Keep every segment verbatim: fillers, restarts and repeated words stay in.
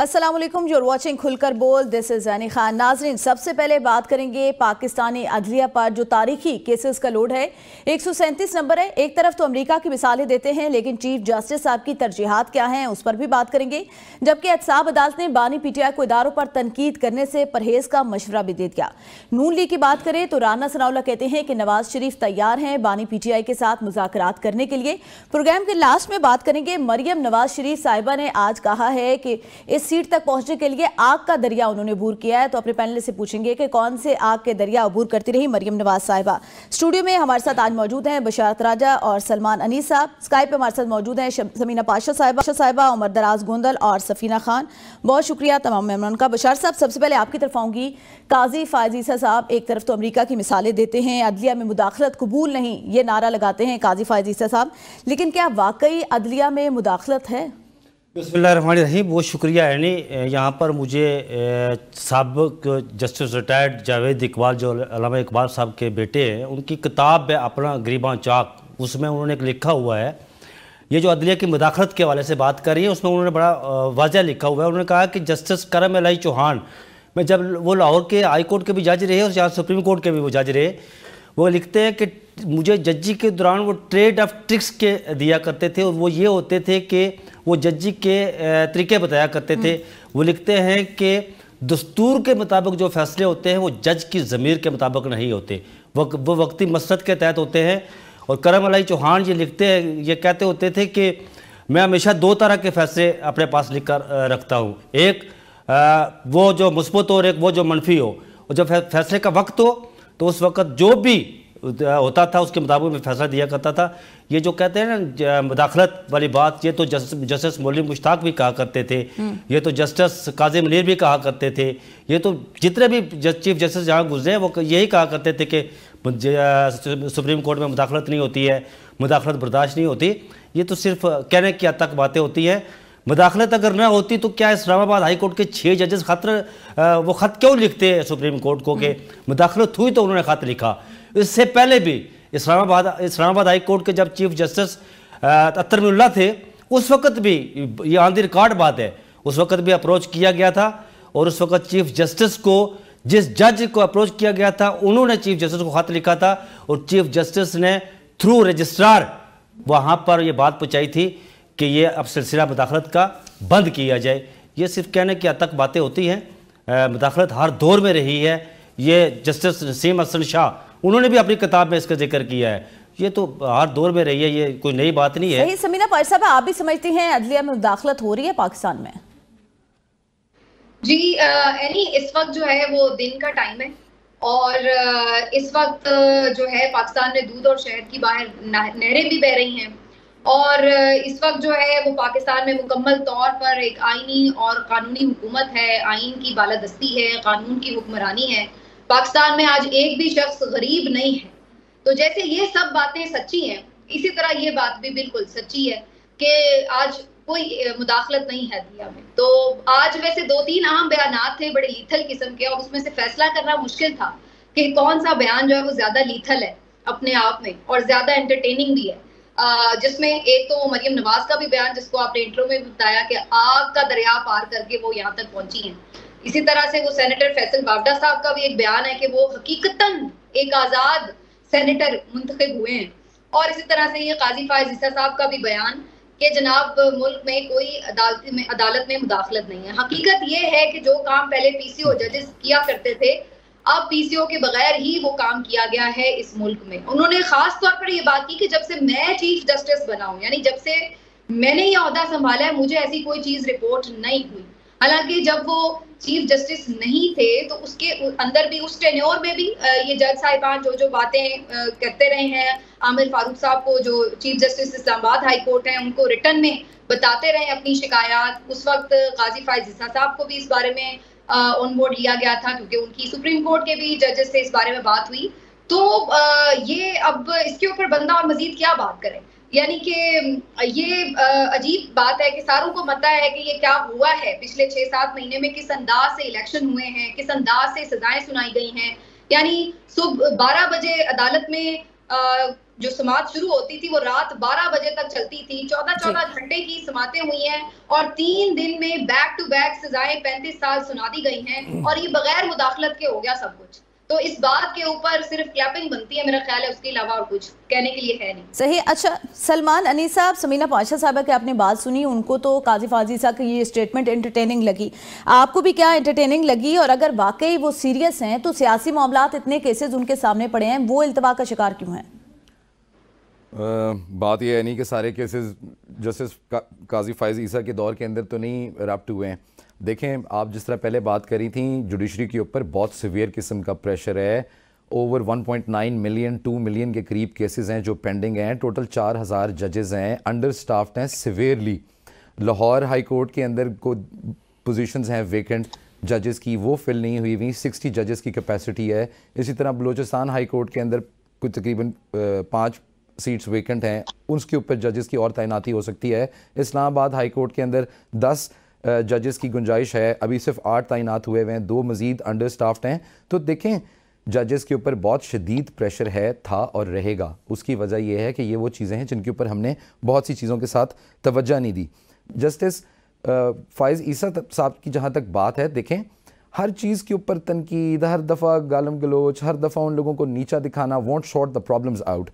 अस्सलाम वालेकुम, you are watching खुल कर बोल, दिस इज़ ऐनी खान। नाजरीन, सबसे पहले बात करेंगे पाकिस्तानी अदलिया पर जो तारीखी केसेस का लोड है एक सौ सैंतीस नंबर है। एक तरफ तो अमेरिका की मिसालें देते हैं लेकिन चीफ जस्टिस साहब की तरजीहात क्या हैं उस पर भी बात करेंगे, जबकि एहतसाब अदालत ने बानी पीटीआई को इदारों पर तनकीद करने से परहेज का मशवरा भी दे दिया। नून लीग की बात करें तो राना सनाउल्लाह कहते हैं कि नवाज शरीफ तैयार हैं बानी पीटीआई के साथ मुज़ाकरात करने के लिए। प्रोग्राम के लास्ट में बात करेंगे, मरियम नवाज शरीफ साहिबा ने आज कहा है कि इस सीट तक पहुंचने के लिए आग का दरिया उन्होंने अबूर किया है, तो अपने पैनल से पूछेंगे कि कौन से आग के दरिया अबूर करती रही मरियम नवाज साहिबा। स्टूडियो में हमारे साथ आज मौजूद हैं बशारत राजा और सलमान अनीस साहब। स्काइप पे हमारे साथ मौजूद हैं समीना पाशा साहिबा साहिबा उमर दराज गोंदल और सफीना खान। बहुत शुक्रिया तमाम मेहमान का। बशारत साहब, सबसे पहले आपकी तरफ आऊँगी। काजी फायजीसा साहब एक तरफ तो अमरीका की मिसालें देते हैं, अदलिया में मुदाखलत कबूल नहीं, ये नारा लगाते हैं काजी फायजीसा साहब, लेकिन क्या वाकई अदलिया में मुदाखलत है? बिस्मिल्लाहिर्रहमानिर्रहीम। बहुत शुक्रिया यानी यहाँ पर मुझे सबक जस्टिस रिटायर्ड जावेद इकबाल जो अल्लामा इकबाल साहब के बेटे हैं उनकी किताब है अपना गरीबां चाक, उसमें उन्होंने एक लिखा हुआ है, ये जो अदलिया की मुदाखलत के हवाले से बात कर रही है उसमें उन्होंने बड़ा वाजह लिखा हुआ है। उन्होंने कहा कि जस्टिस करम अली चौहान में जब वो लाहौर के हाई कोर्ट के भी जज रहे और यहाँ सुप्रीम कोर्ट के भी वो जज रहे, वो लिखते हैं कि मुझे जज्जी के दौरान वो ट्रेड ऑफ ट्रिक्स के दिया करते थे और वो ये होते थे कि वो जज्जी के तरीके बताया करते थे। वो लिखते हैं कि दस्तूर के मुताबिक जो फैसले होते हैं वो जज की ज़मीर के मुताबिक नहीं होते, वक, वो वक्ती मसलहत के तहत होते हैं। और करम अली चौहान ये लिखते हैं, ये कहते होते थे कि मैं हमेशा दो तरह के फैसले अपने पास लिख कर रखता हूँ, एक आ, वो जो मुस्बत हो और एक वो जो मनफी हो, और जब फैसले का वक्त हो तो उस वक्त जो भी होता था उसके मुताबिक मैं फैसला दिया करता था। ये जो कहते हैं ना मुदाखलत वाली बात, ये तो जस्टिस मौलवी मुश्ताक भी कहा करते थे, ये तो जस्टिस काजी मनीर भी कहा करते थे, ये तो जितने भी चीफ जस्टिस जहाँ गुजरे हैं वो यही कहा करते थे कि सुप्रीम कोर्ट में मुदाखलत नहीं होती है, मुदाखलत बर्दाश्त नहीं होती। ये तो सिर्फ कहने की हद तक बातें होती हैं। मुदाखलत अगर ना होती तो क्या इस्लामाबाद हाई कोर्ट के छः जजेस खत वो खत क्यों लिखते हैं सुप्रीम कोर्ट को कि मुदाखलत हुई तो उन्होंने खत लिखा। इससे पहले भी इस्लामाबाद इस्लामाबाद हाई कोर्ट के जब चीफ जस्टिस अतरमुल्ला थे उस वक्त भी, ये ऑन द रिकॉर्ड बात है, उस वक्त भी अप्रोच किया गया था और उस वक्त चीफ जस्टिस को, जिस जज को अप्रोच किया गया था उन्होंने चीफ जस्टिस को खत लिखा था और चीफ जस्टिस ने थ्रू रजिस्ट्रार वहाँ पर यह बात पहुँचाई थी कि ये अब सिलसिला मुदाखलत का बंद किया जाए। ये सिर्फ कहने की हद तक बातें होती हैं, मुदाखलत हर दौर में रही है। ये जस्टिस नसीम हसन शाह उन्होंने भी अपनी किताब में इसका जिक्र किया है, ये तो हर दौर में रही है, ये कोई नई बात नहीं है। समीना पाशा साहब, आप भी समझती हैं अदलिया में मुदाखलत हो रही है पाकिस्तान में? जी यानी इस वक्त जो है वो दिन का टाइम है और आ, इस वक्त जो है पाकिस्तान में दूध और शहद की बाहर नहरें भी बह रही हैं और इस वक्त जो है वो पाकिस्तान में मुकम्मल तौर पर एक आइनी और कानूनी हुकूमत है, आइन की बालादस्ती है, कानून की हुक्मरानी है। पाकिस्तान में आज एक भी शख्स गरीब नहीं है। तो जैसे ये सब बातें सच्ची हैं इसी तरह ये बात भी बिल्कुल सच्ची है कि आज कोई मुदाखलत नहीं है दुनिया में। तो आज वैसे दो तीन अहम बयानात थे बड़े लीथल किस्म के और उसमें से फैसला करना मुश्किल था कि कौन सा बयान जो है वो ज्यादा लीथल है अपने आप में और ज्यादा एंटरटेनिंग भी है, जिसमें एक तो मरियम नवाज का भी बयान जिसको आपने इंट्रो में बताया कि आग का दरिया पार करके वो यहाँ तक पहुंची है। इसी तरह से वो सेनेटर फैसल बावडा साहब का भी एक बयान है कि वो हकीकतन एक आजाद सेनेटर मुंतखब हुए हैं। और इसी तरह से ये काजी फायज ईसा साहब का भी बयान कि जनाब मुल्क में कोई अदालत में अदालत में मुदाखलत नहीं है। हकीकत ये है कि जो काम पहले पीसीओ जजेस किया करते थे अब पीसीओ के बगैर ही वो काम किया गया है इस मुल्क में। उन्होंने खास तौर पर ये बात की कि जब से मैं चीफ जस्टिस बना हूं, यानी जब से मैंने ये ओहदा संभाला है मुझे ऐसी कोई चीज रिपोर्ट नहीं हुई। हालांकि जब वो चीफ जस्टिस नहीं थे तो उसके अंदर भी, उस टेन्योर में भी ये जज साहिबान जो जो बातें करते रहे हैं, आमिर फारूक साहब को जो chief justice Islamabad high court है उनको रिटर्न में बताते रहे अपनी शिकायत। उस वक्त काजी फायज ईसा साहब को भी इस बारे में ऑन बोर्ड लिया गया था क्योंकि उनकी सुप्रीम कोर्ट के भी जजेस से इस बारे में बात हुई। तो आ, ये अब इसके ऊपर बंदा और मजीद क्या बात करे, यानी कि ये आ, अजीब बात है कि सारों को पता है कि ये क्या हुआ है पिछले छह सात महीने में, किस अंदाज से इलेक्शन हुए हैं, किस अंदाज से सजाएं सुनाई गई हैं। यानी सुबह बारह बजे अदालत में आ, जो समात शुरू होती थी वो रात बारह बजे तक चलती थी, चौदह चौदह घंटे की समातें हुई हैं और तीन दिन में बैक टू बैक सजाएं पैंतीस साल सुना दी गई हैं और ये बगैर मुदाखलत के हो गया सब कुछ। तो इस बात के ऊपर सिर्फ क्लैपिंग बनती है, मेरा ख्याल है, उसके अलावा और कुछ कहने के लिए है नहीं। सही। अच्छा सलमान अनी साहब, समीना पाशा साहब की आपने बात सुनी, उनको तो काजी फाजी साहब की ये स्टेटमेंट एंटरटेनिंग लगी, आपको भी क्या एंटरटेनिंग लगी? और अगर वाकई वो सीरियस हैं तो सियासी मामलात, इतने केसेज उनके सामने पड़े हैं, वो इल्तवा का शिकार क्यों हैं? बात यह है नहीं कि सारे केसेस जस्टिस का, काजी फायज ईसा के दौर के अंदर तो नहीं रप्ट हुए हैं। देखें, आप जिस तरह पहले बात करी थी, जुडिशरी के ऊपर बहुत सीवियर किस्म का प्रेशर है। Over one point nine million, two million के करीब केसेस हैं जो पेंडिंग हैं। टोटल चार हज़ार जजेस हैं, अंडर स्टाफ्ड हैं सीवियरली। लाहौर हाई कोर्ट के अंदर को पोजीशंस हैं वेकेंट जजेस की, वो फिल नहीं हुई हुई। सिक्सटी जजेस की कैपेसिटी है। इसी तरह बलोचिस्तान हाई कोर्ट के अंदर कुछ तकरीबन पाँच सीट्स वेकेंट हैं, उसके ऊपर जजेस की और तैनाती हो सकती है। इस्लामाबाद हाई कोर्ट के अंदर दस जजेस की गुंजाइश है, अभी सिर्फ आठ तैनात हुए हुए हैं, दो मज़ीद अंडर स्टाफ्ड हैं। तो देखें, जजेस के ऊपर बहुत शदीद प्रेशर है, था और रहेगा। उसकी वजह यह है कि ये वो चीज़ें हैं जिनके ऊपर हमने बहुत सी चीज़ों के साथ तवज्जो नहीं दी। जस्टिस फायज़ ईसा साहब की जहाँ तक बात है, देखें, हर चीज़ के ऊपर तनकीद, हर दफ़ा गालम गलोच, हर दफ़ा उन लोगों को नीचा दिखाना, want sort the problems out.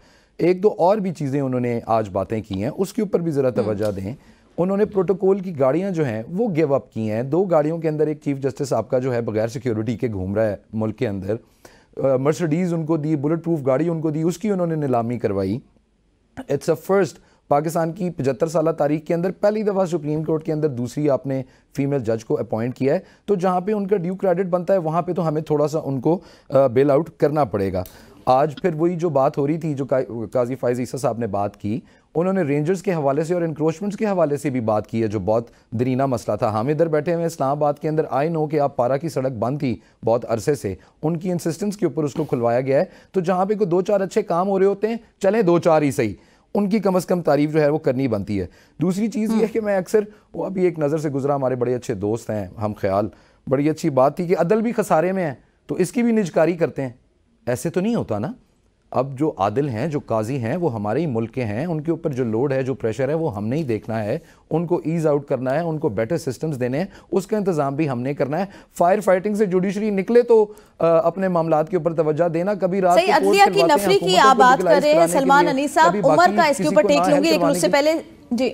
एक दो और भी चीज़ें उन्होंने आज बातें की हैं, उसके ऊपर भी ज़रा तवज्जो दें। उन्होंने प्रोटोकॉल की गाड़ियां जो हैं वो गिव अप की हैं। दो गाड़ियों के अंदर एक चीफ जस्टिस आपका जो है बगैर सिक्योरिटी के घूम रहा है मुल्क के अंदर। मर्सिडीज़ uh, उनको दी, बुलेट प्रूफ गाड़ी उनको दी, उसकी उन्होंने नीलामी करवाई। It's a first. पाकिस्तान की पचहत्तर साल तारीख के अंदर पहली दफ़ा सुप्रीम कोर्ट के अंदर दूसरी आपने फीमेल जज को अपॉइंट किया है। तो जहाँ पे उनका ड्यू क्रेडिट बनता है वहाँ पे तो हमें थोड़ा सा उनको बेल आउट करना पड़ेगा। आज फिर वही जो बात हो रही थी, जो का, काजी फायज़ ईसा साहब ने बात की, उन्होंने रेंजर्स के हवाले से और इंक्रोचमेंट्स के हवाले से भी बात की है, जो बहुत दरीना मसला था। हम इधर बैठे हुए इस्लामाबाद के अंदर, आई नो कि आप पारा की सड़क बंद थी बहुत अरसे से, उनकी इंसिस्टेंस के ऊपर उसको खुलवाया गया है। तो जहाँ पे कोई दो चार अच्छे काम हो रहे होते हैं, चले दो चार ही सही, उनकी कम अज़ कम तारीफ जो है वो करनी बनती है। दूसरी चीज़ ये है कि मैं अक्सर, वो अभी एक नज़र से गुजरा, हमारे बड़े अच्छे दोस्त हैं हम ख्याल, बड़ी अच्छी बात थी कि अदल भी खसारे में है तो इसकी भी निजकारी करते हैं। ऐसे तो नहीं होता ना। अब जो आदिल हैं, जो काजी हैं, वो हमारे ही मुल्क के हैं, उनके ऊपर जो लोड है, जो प्रेशर है, वो हमने ही देखना है, उनको ईज़ आउट करना है, उनको बेटर सिस्टम्स देने हैं, उसका इंतज़ाम भी हमने करना है। फायर फाइटिंग से जुडिशरी निकले तो आ, अपने मामलात के ऊपर तवज्जो देना। कभी रात को अदलिया की नफरी की आप बात कर रहे हैं सलमान अनी साहब, उमर का इसके ऊपर टेक लूंगी, लेकिन उससे पहले जी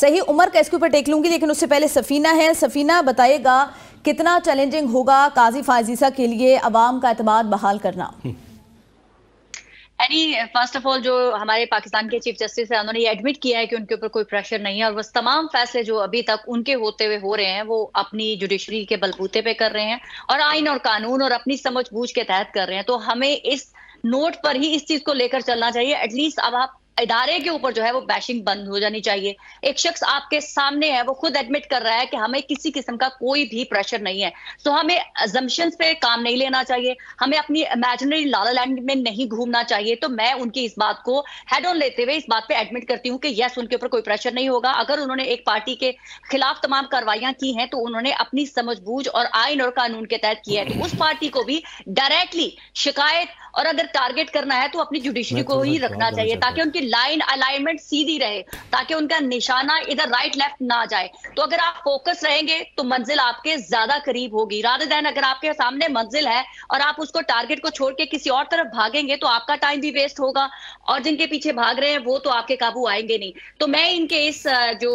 सही उमर का इसके ऊपर टेक लूंगी लेकिन उससे पहले सफीना है। सफीना बताएगा कितना चैलेंजिंग होगा काजी फायज़ ईसा के लिए अवाम का एतमाद बहाल करना? यानी फर्स्ट ऑफ ऑल जो हमारे पाकिस्तान के चीफ जस्टिस हैं, उन्होंने ये एडमिट किया है कि उनके ऊपर कोई प्रेशर नहीं है और वो तमाम फैसले जो अभी तक उनके होते हुए हो रहे हैं वो अपनी जुडिशरी के बलबूते पे कर रहे हैं और आइन और कानून और अपनी समझ बूझ के तहत कर रहे हैं। तो हमें इस नोट पर ही इस चीज को लेकर चलना चाहिए। एटलीस्ट अब आप इदारे के ऊपर जो है वो बैशिंग बंद हो जानी चाहिए। एक शख्स आपके सामने है, वो खुद एडमिट कर रहा है कि हमें किसी किस्म का कोई भी प्रेशर नहीं है। तो हमें अजम्पशंस पे काम नहीं लेना चाहिए, हमें अपनी इमेजिनरी लाला लैंड में नहीं घूमना चाहिए। तो मैं उनकी इस बात को हेड ऑन लेते हुए इस बात पे एडमिट करती हूँ कि यस, उनके ऊपर कोई प्रेशर नहीं होगा। अगर उन्होंने एक पार्टी के खिलाफ तमाम कार्रवाइयां की हैं तो उन्होंने अपनी समझबूझ और आइन और कानून के तहत किया है। तो उस पार्टी को भी डायरेक्टली शिकायत और अगर टारगेट करना है तो अपनी जुडिशरी को ही रखना चाहिए ताकि उनकी लाइन अलाइनमेंट सीधी रहे, ताकि उनका निशाना इधर राइट लेफ्ट ना जाए। तो अगर आप फोकस रहेंगे तो मंजिल आपके ज्यादा करीब होगी, रादर देन अगर आपके सामने मंजिल है और आप उसको टारगेट को छोड़ के किसी और तरफ भागेंगे तो आपका टाइम भी वेस्ट होगा और जिनके पीछे भाग रहे हैं वो तो आपके काबू आएंगे नहीं। तो मैं इनके इस जो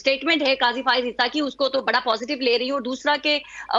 स्टेटमेंट है काजी फायज़ ईसा की, उसको तो बड़ा पॉजिटिव ले रही हूँ। दूसरा के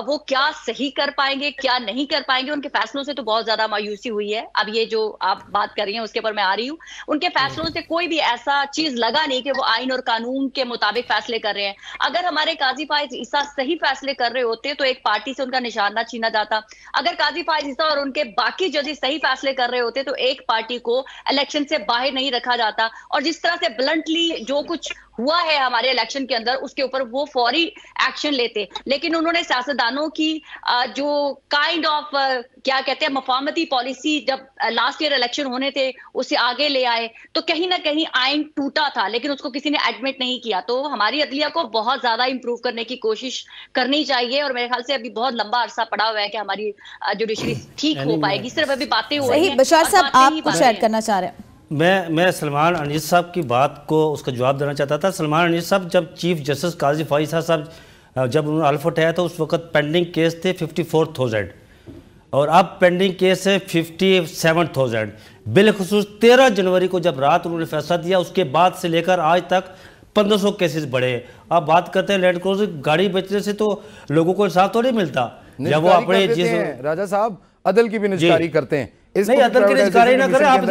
वो क्या सही कर पाएंगे, क्या नहीं कर पाएंगे, उनके फैसलों से तो बहुत ज्यादा मायूसी हुई है। अब ये जो आप बात कर रही हैं उसके ऊपर मैं आ रही हूँ। उनके फैसलों से कोई भी ऐसा चीज लगा नहीं कि वो आइन और कानून के मुताबिक फैसले कर रहे हैं। अगर हमारे काजी फायज़ ईसा सही फैसले कर रहे होते तो एक पार्टी से उनका निशाना छीना जाता। अगर काजी फायज़ ईसा और उनके बाकी जजेस सही फैसले कर रहे होते तो एक पार्टी को इलेक्शन से बाहर नहीं रखा जाता। और जिस तरह से ब्लंटली जो कुछ हुआ है हमारे इलेक्शन के अंदर, उसके ऊपर वो फौरी एक्शन लेते। लेकिन उन्होंने सियासतदानों की जो काइंड ऑफ क्या कहते हैं मफामती पॉलिसी, जब लास्ट ईयर इलेक्शन होने थे उसे आगे ले आए। तो कहीं ना कहीं आइन टूटा था लेकिन उसको किसी ने एडमिट नहीं किया। तो हमारी अदलिया को बहुत ज्यादा इंप्रूव करने की कोशिश करनी चाहिए और मेरे ख्याल से अभी बहुत लंबा अरसा पड़ा हुआ है कि हमारी जुडिशरी ठीक हो पाएगी। सिर्फ अभी बातें हो रही हैं। बशार साहब, आप कुछ ऐड करना चाह रहे हैं? मैं मैं सलमान अनजीत साहब की बात को उसका जवाब देना चाहता था। सलमान अनजीत साहब जब चीफ जस्टिस काजी फाइज साहब जब उन्होंने अल्फ उठाया तो उस वक्त पेंडिंग केस थे फिफ्टी फोर थाउजेंड और अब पेंडिंग केस है फिफ्टी सेवन थाउजेंड। बिलखसूस तेरह जनवरी को जब रात उन्होंने फैसला दिया उसके बाद से लेकर आज तक पंद्रह सौ केसेस बढ़े। आप बात करते हैं लैंड क्रूजर गाड़ी बेचने से तो लोगों को इंसाफ तो नहीं मिलता। जब वो अपने राजा साहब अदल की भी निजकारी करते हैं, नहीं अदल की निजकारी ना करें। आप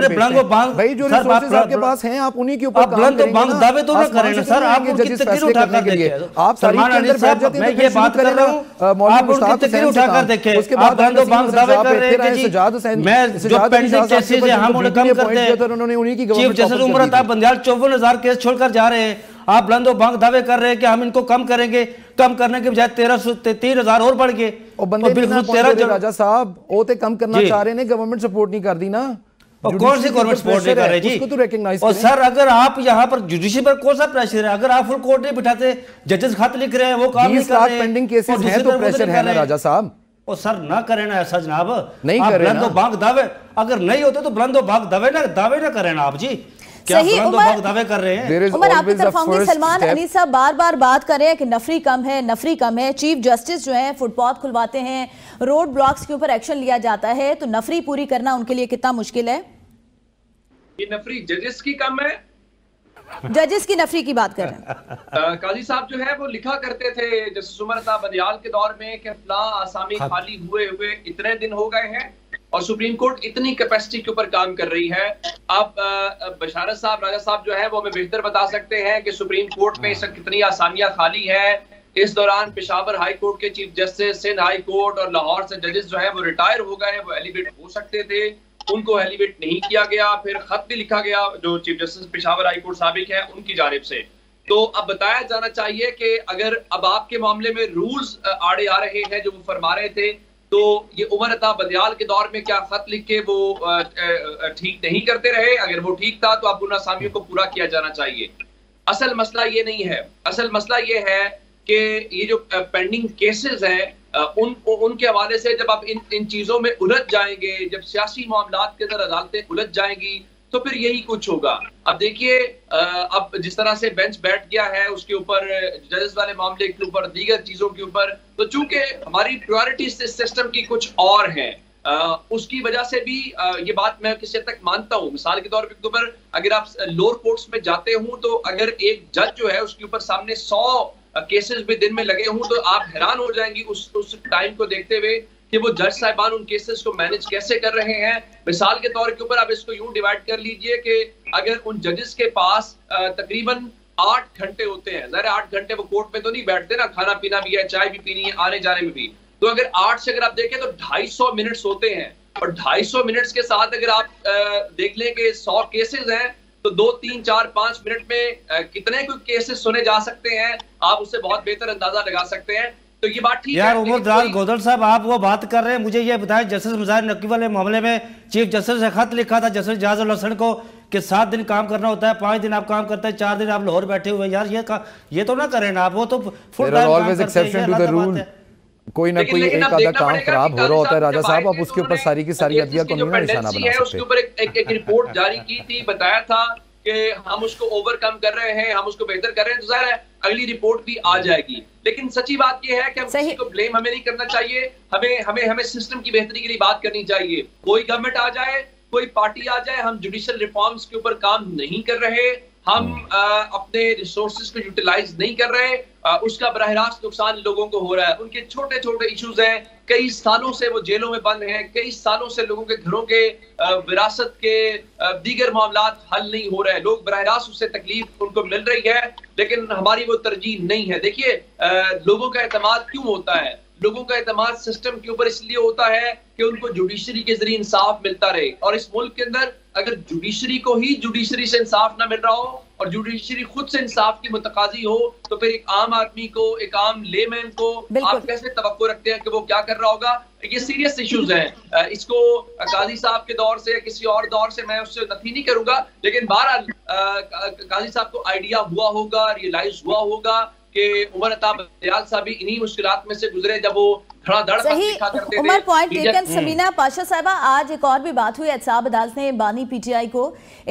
चौवन हजार केस छोड़कर जा रहे हैं। आप बुलंदो बांग दावे कर रहे हैं कि हम इनको कम करेंगे, कम करने के बजाय तेरह सौ तीन हजार और बढ़ गए। राजा साहब वो तो कम करना चाह रहे ने, गवर्नमेंट सपोर्ट नहीं कर दी ना। और कौन सी गवर्नमेंट सपोर्ट नहीं कर रही जी? तो रिकॉग्नाइज और सर अगर आप यहाँ पर जुडिशियल पर कौन सा प्रेशर है? अगर आप फुल कोर्ट नहीं बिठाते, जजेस खत लिख रहे हैं, वो काम नहीं कर रहे हैं, पेंडिंग केसेस हैं तो प्रेशर है ना राजा साहब। और सर ना करें ना ऐसा जनाब, नहीं करें बुलंदो बांग दावे। अगर नहीं होते तो बुलंदो बांग दावे ना दावे ना करें ना आप जी। सही उमर दावे कर रहे हैं। उमर आपकी तरफ आऊंगी। सलमान अनीस साहब बार बार बात कर रहे हैं कि नफरी कम है, नफरी कम है। चीफ जस्टिस जो है फुटपाथ खुलवाते हैं, रोड ब्लॉक्स के ऊपर एक्शन लिया जाता है, तो नफरी पूरी करना उनके लिए कितना मुश्किल है? ये नफरी जजेस की कम है, जजेस की नफरी की बात कर रहे हैं। काजी साहब जो है वो लिखा करते थे जस्टिस उमर साहब बनियाल के दौर में कि फला आसामी खाली हुए हुए इतने दिन हो गए हैं और सुप्रीम कोर्ट इतनी कैपेसिटी के ऊपर काम कर रही है। आप बशारत साहब राजा साहब जो है वो हमें बेहतर बता सकते हैं कि सुप्रीम कोर्ट में इस कितनी आसानियां खाली है। इस दौरान पेशावर हाई कोर्ट के chief justice, Sindh high court और लाहौर से जजेस जो है वो रिटायर हो गए हैं। वो एलिवेट हो सकते थे, उनको एलिवेट नहीं किया गया। फिर खत भी लिखा गया जो chief justice Peshawar high court साबिक है उनकी जानिब से। तो अब बताया जाना चाहिए कि अगर अब आपके मामले में रूल्स आड़े आ रहे हैं जो वो फरमा रहे थे, तो ये उमर अता बदियाल के दौर में क्या खत लिख के वो ठीक नहीं करते रहे? अगर वो ठीक था तो अब उन आसामियों को पूरा किया जाना चाहिए। असल मसला ये नहीं है। असल मसला ये है कि ये जो पेंडिंग केसेस हैं उन उनके हवाले से जब आप इन इन चीज़ों में उलझ जाएंगे, जब सियासी मामलों के अंदर अदालतें उलझ जाएंगी तो फिर यही कुछ होगा। अब देखिए अब जिस तरह से बेंच बैठ गया है उसके ऊपर, जजेस वाले मामले के ऊपर, दीगर चीजों के ऊपर, तो चूंकि हमारी प्रायोरिटी सिस्टम की कुछ और है उसकी वजह से भी ये बात मैं किसी तक मानता हूँ। मिसाल के तौर पर ऊपर अगर आप लोअर कोर्ट्स में जाते हो तो अगर एक जज जो है उसके ऊपर सामने सौ केसेस भी दिन में लगे हों तो आप हैरान हो जाएंगी उस उस टाइम को देखते हुए कि वो जज साहिबान उन केसेस को मैनेज कैसे कर रहे हैं। मिसाल के तौर के ऊपर आप इसको यूं डिवाइड कर लीजिए कि अगर उन जजेस के पास तकरीबन आठ घंटे होते हैं, ज़ाहिर आठ घंटे वो कोर्ट में तो नहीं बैठते ना, खाना पीना भी है, चाय भी पीनी है, आने जाने में भी, तो अगर आठ से अगर आप देखें तो ढाई सौ मिनट्स होते हैं और ढाई सौ मिनट्स के साथ अगर आप देख लें कि सौ केसेस हैं तो दो तीन चार पांच मिनट में कितने कोई केसेस सुने जा सकते हैं, आप उससे बहुत बेहतर अंदाजा लगा सकते हैं। तो ये बात ठीक यार उमर दराज गोदल साहब आप वो बात कर रहे हैं। मुझे ये बताएं जस्टिस मज़ाहिर नकवी वाले मामले में चीफ जस्टिस ने खत लिखा था जस्टिस जहाज़ुल हसन को कि सात दिन काम करना होता है, पाँच दिन आप काम करते हैं, चार दिन आप लाहौर बैठे हुए। यार ये का, ये तो ना करें ना आप, वो तो फुल टाइम कोई ना कोई एक आधा काम खराब हो रहा होता है। राजा साहब आप उसके ऊपर सारी की सारी अदलिया को नहीं निशाना बना सकते। उसके ऊपर एक रिपोर्ट जारी की थी, बताया था कि हम उसको ओवरकम कर रहे हैं, हम उसको बेहतर कर रहे हैं, तो जाहिर है अगली रिपोर्ट भी आ जाएगी। लेकिन सच्ची बात यह है कि हम किसी को ब्लेम हमें नहीं करना चाहिए, हमें हमें हमें सिस्टम की बेहतरी के लिए बात करनी चाहिए। कोई गवर्नमेंट आ जाए, कोई पार्टी आ जाए, हम जुडिशियल रिफॉर्म्स के ऊपर काम नहीं कर रहे, हम आ, अपने रिसोर्सेज को यूटिलाइज नहीं कर रहे, आ, उसका बराह रास्त नुकसान लोगों को हो रहा है। उनके छोटे छोटे इश्यूज हैं, कई सालों से वो जेलों में बंद हैं, कई सालों से लोगों के घरों के आ, विरासत के आ, दीगर मामलात हल नहीं हो रहे हैं, लोग बराह रास्त उससे तकलीफ उनको मिल रही है, लेकिन हमारी वो तरजीह नहीं है। देखिए लोगों का एतमाद क्यों होता है? लोगों का एतमाद सिस्टम के ऊपर इसलिए होता है कि उनको जुडिशरी के जरिए इंसाफ मिलता रहे, और इस मुल्क के अंदर अगर जुडिशरी को ही जुडिशरी से इंसाफ ना मिल रहा हो और जुडिशरी खुद से इंसाफ की मुतकाजी हो तो फिर एक आम आदमी को, एक आम लेमैन को आप कैसे तवक्को रखते हैं कि वो क्या कर रहा होगा? ये सीरियस इश्यूज हैं। इसको काजी साहब के दौर से, किसी और दौर से मैं उससे नफी नहीं करूंगा, लेकिन बहरहाल काजी साहब को आइडिया हुआ होगा, रियलाइज हुआ होगा कि उमर अताब दयाल साहब भी इन्हीं मुश्किलात में से गुजरे जब वो धड़ाधड़ लिखा करते थे। Umar point taken. समीना पाशा साहिबा, आज एक और भी बात हुई, एहसाब अदालत ने बानी पीटीआई को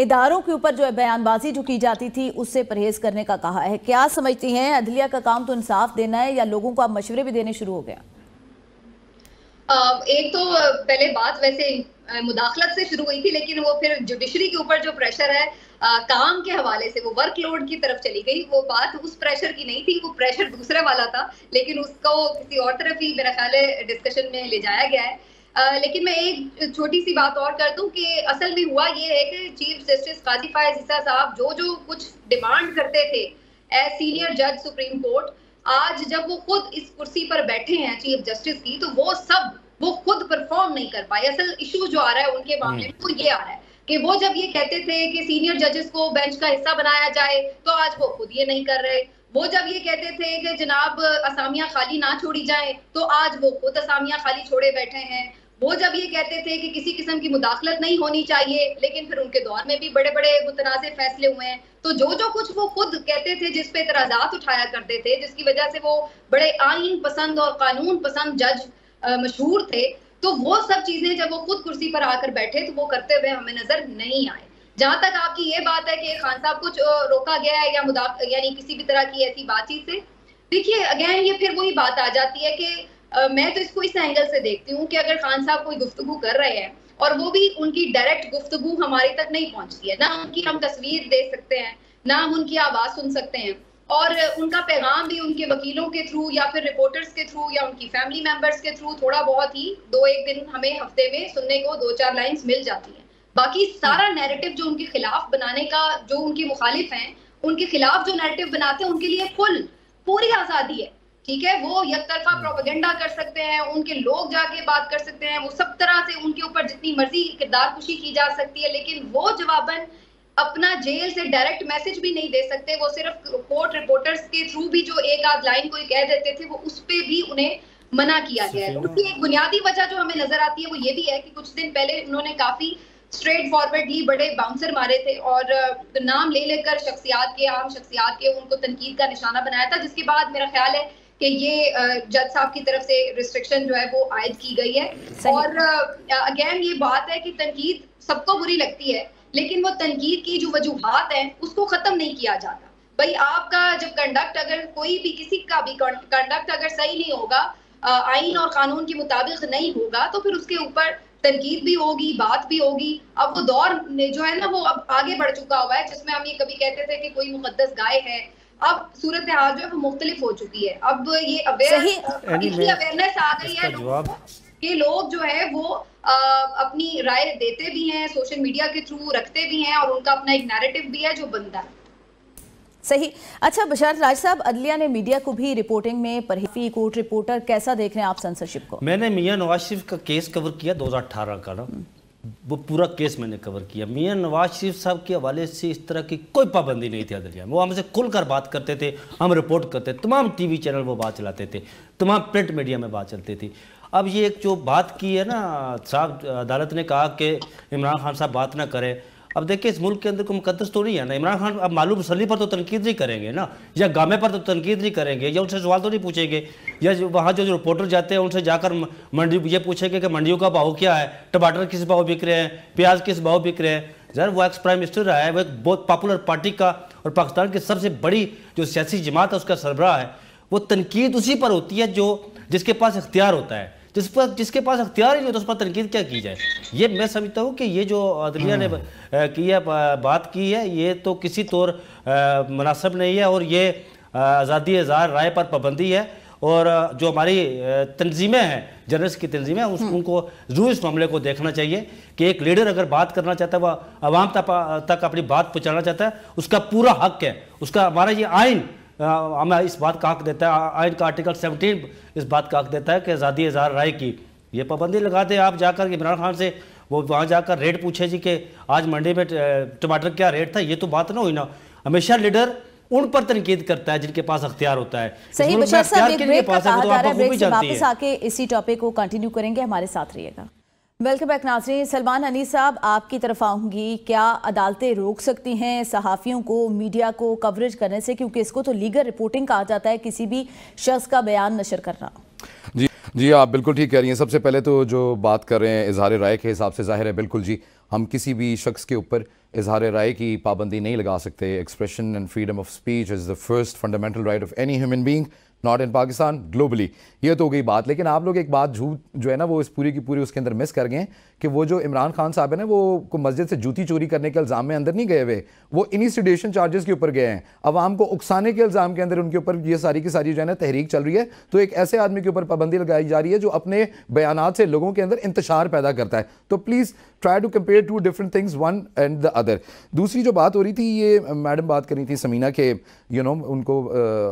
इदारों के ऊपर जो बयानबाजी जो की जाती थी उससे परहेज करने का कहा है। क्या समझती हैं, अदलिया का काम तो इंसाफ देना है या लोगों को आप मशवरे भी देने शुरू हो गया? एक तो पहले बात वैसे मुदाखलत से शुरू हुई थी, लेकिन वो फिर जुडिशरी के ऊपर जो प्रेशर है आ, काम के हवाले से वो वर्कलोड की तरफ चली गई। वो बात उस प्रेशर की नहीं थी, वो प्रेशर दूसरे वाला था, लेकिन उसको किसी और तरफ ही मेरा ख्याल है डिस्कशन में ले जाया गया है। आ, लेकिन मैं एक छोटी सी बात और कर दूं कि असल में हुआ ये है कि चीफ जस्टिस काजी फायज ईसा साहब जो जो कुछ डिमांड करते थे एज सीनियर जज सुप्रीम कोर्ट, आज जब वो खुद इस कुर्सी पर बैठे हैं चीफ जस्टिस की, तो वो सब वो खुद परफॉर्म नहीं कर पाए। असल इशू जो आ रहा है उनके मामले में वो ये आ रहा है कि वो जब ये कहते थे कि सीनियर जजेस को बेंच का हिस्सा बनाया जाए, तो आज वो खुद ये नहीं कर रहे। वो जब ये कहते थे कि जनाब असामियां खाली ना छोड़ी जाए, तो आज वो खुद असामियां खाली छोड़े बैठे हैं। वो जब ये कहते थे कि किसी किस्म की मुदाखलत नहीं होनी चाहिए, लेकिन फिर उनके दौर में भी बड़े बड़े मुतनाज़े फैसले हुए हैं। तो जो जो कुछ वो खुद कहते थे, जिस पे इतराजात उठाया करते थे, जिसकी वजह से वो बड़े आइन पसंद और कानून पसंद जज मशहूर थे, तो वो सब चीजें जब वो खुद कुर्सी पर आकर बैठे तो वो करते हुए हमें नजर नहीं आए। जहां तक आपकी ये बात है कि खान साहब को रोका गया है या मुदाफ यानी किसी भी तरह की ऐसी बातचीत से, देखिए अगेन ये फिर वही बात आ जाती है कि आ, मैं तो इसको इस एंगल से देखती हूँ कि अगर खान साहब कोई गुफ्तगू कर रहे हैं और वो भी उनकी डायरेक्ट गुफ्तगू हमारे तक नहीं पहुंचती है, ना उनकी हम तस्वीर देख सकते हैं, ना हम उनकी आवाज सुन सकते हैं, और उनका पैगाम भी उनके वकीलों के थ्रू या फिर रिपोर्टर्स के थ्रू या उनकी फैमिली मेंबर्स के थ्रू थोड़ा बहुत ही दो एक दिन हमें हफ्ते में सुनने को दो चार लाइंस मिल जाती हैं। बाकी सारा नैरेटिव जो उनके खिलाफ बनाने का, जो उनके मुखालिफ हैं उनके खिलाफ जो नैरेटिव बनाते हैं, उनके लिए फुल पूरी आज़ादी है। ठीक है, वो यकतरफा प्रोपेगेंडा कर सकते हैं, उनके लोग जाके बात कर सकते हैं, वो सब तरह से उनके ऊपर जितनी मर्जी किरदार कुशी की जा सकती है, लेकिन वो जवाबन अपना जेल से डायरेक्ट मैसेज भी नहीं दे सकते। वो सिर्फ कोर्ट रिपोर्टर्स के थ्रू भी जो एक आध लाइन कोई कह देते थे, वो उस पे भी उन्हें मना किया गया है। उसकी एक बुनियादी वजह जो हमें नजर आती है वो ये भी है कि कुछ दिन पहले उन्होंने काफी स्ट्रेट फॉरवर्डली बड़े बाउंसर मारे थे और नाम ले लेकर शख्सियात के आम शख्सियात के उनको तनकीद का निशाना बनाया था, जिसके बाद मेरा ख्याल है कि ये जज साहब की तरफ से रिस्ट्रिक्शन जो है वो आयद की गई है। और अगेन ये बात है कि तनकीद सबको बुरी लगती है, लेकिन वो तनकीद की जो वजूहात हैं उसको खत्म नहीं किया जाता। भाई आपका जब कंडक्ट, अगर कोई भी किसी का भी कंडक्ट अगर सही नहीं होगा, आइन और कानून के मुताबिक नहीं होगा, तो फिर उसके ऊपर तनकीद भी होगी, बात भी होगी। अब वो दौर जो है ना वो अब आगे बढ़ चुका हुआ है, जिसमें हम ये कभी कहते थे कि कोई मुकद्दस गाय है, अब सूरत हाल जो है वो मुख्तलिफ हो चुकी है। अब ये अवेयरनेस आ गई है कि लोग जो है वो आ, अपनी राय देते भी हैं, सोशल मीडिया के थ्रू रखते भी हैं, और उनका अपना एक नैरेटिव भी है जो बनता है। सही। अच्छा बशार राज साहब, अदलिया ने मीडिया को भी रिपोर्टिंग में परहेज़ी, कोर्ट रिपोर्टर कैसा देख रहे हैं आप सेंसरशिप को? मैंने मियां नवाज शरीफ का केस कवर किया दो हज़ार अठारह का ना, वो पूरा केस मैंने कवर किया। मियां नवाज शरीफ साहब के हवाले से इस तरह की कोई पाबंदी नहीं थी अदलिया में। वो हमसे खुलकर बात करते थे, हम रिपोर्ट करते, तमाम टीवी चैनल वो बात चलाते थे, तमाम प्रिंट मीडिया में बात चलती थी। अब ये एक जो बात की है ना साहब, अदालत ने कहा कि इमरान खान साहब बात ना करें। अब देखिए इस मुल्क के अंदर कोई मुकद्दस तो नहीं है ना। इमरान खान अब मालूम सली पर तो तनकीद नहीं करेंगे ना, या गामे पर तो तनकीद नहीं करेंगे, या उनसे सवाल तो नहीं पूछेंगे, या वहाँ जो रिपोर्टर जाते हैं उनसे जाकर मंडी ये पूछेंगे कि मंडियों का भाव क्या है, टमाटर किस भाव बिक रहे हैं, प्याज किस भाव बिक रहे हैं। यार वो एक्स प्राइम मिनिस्टर रहा है, वो एक बहुत पॉपुलर पार्टी का और पाकिस्तान की सबसे बड़ी जो सियासी जमात है उसका सरबराह है। वो तनकीद उसी पर होती है जो जिसके पास इख्तियार होता है, जिस पर जिसके पास अख्तियार ही नहीं होता उस पर तनकीद क्या की जाए। ये मैं समझता हूँ कि ये जो अदलिया ने किया बात की है ये तो किसी तौर मुनासिब नहीं है, और ये आज़ादी इज़हार राय पर पाबंदी है। और जो हमारी तंजीमें हैं, जर्नलिस्ट की तंजीमें, उस उनको जरूर इस मामले को देखना चाहिए कि एक लीडर अगर बात करना चाहता है, वह आवाम तक अपनी बात पहुँचाना चाहता है, उसका पूरा हक है, उसका हमारा ये आइन हमें इस बात का हक देता है। आइन का आर्टिकल सत्रह इस बात का हक देता है कि आज़ादी इज़हार राय की ये पाबंदी लगा दे। आप जाकर इमरान खान से वो वहाँ जाकर रेट पूछे जी कि आज मंडी में टमाटर क्या रेट था, ये तो बात ना हुई ना। हमेशा लीडर उन पर तनकीद करता है जिनके पास अख्तियार होता है। सही बशर साहब, एक ब्रेक का कहा जा रहा है, ब्रेक से वापस आके इसी टॉपिक को कंटिन्यू करेंगे, हमारे साथ रहिएगा। वेलकम बैक नाज़रीन। सलमान हनी साहब आपकी तरफ आऊँगी, क्या अदालतें रोक सकती हैं सहाफ़ियों को, मीडिया को कवरेज करने से, क्योंकि इसको तो लीगल रिपोर्टिंग कहा जाता है, किसी भी शख्स का बयान नशर करना। जी जी आप बिल्कुल ठीक कह रही हैं। सबसे पहले तो जो बात कर रहे हैं इजहार राय के हिसाब से, ज़ाहिर है बिल्कुल जी हम किसी भी शख्स के ऊपर इजहार राय की पाबंदी नहीं लगा सकते। Expression and freedom of speech is the first fundamental right of any human being, not in Pakistan, globally. ये तो हो गई बात। लेकिन आप लोग एक बात झूठ जो है ना वो इस पूरी की पूरी उसके अंदर मिस कर गए कि वो जो इमरान खान साहब है ना वो को मस्जिद से जूती चोरी करने के इल्ज़ाम में अंदर नहीं गए हुए, वो इनिसिडेशन चार्जेस के ऊपर गए हैं। अवाम को उकसाने के इल्ज़ाम के अंदर उनके ऊपर ये सारी की सारी जो है ना तहरीक चल रही है। तो एक ऐसे आदमी के ऊपर पाबंदी लगाई जा रही है जो अपने बयानात से लोगों के अंदर इंतशार पैदा करता है। तो please try to compare two different things, one and the other. दूसरी जो बात हो रही थी, ये मैडम बात कर रही थी समीना के यू नो उनको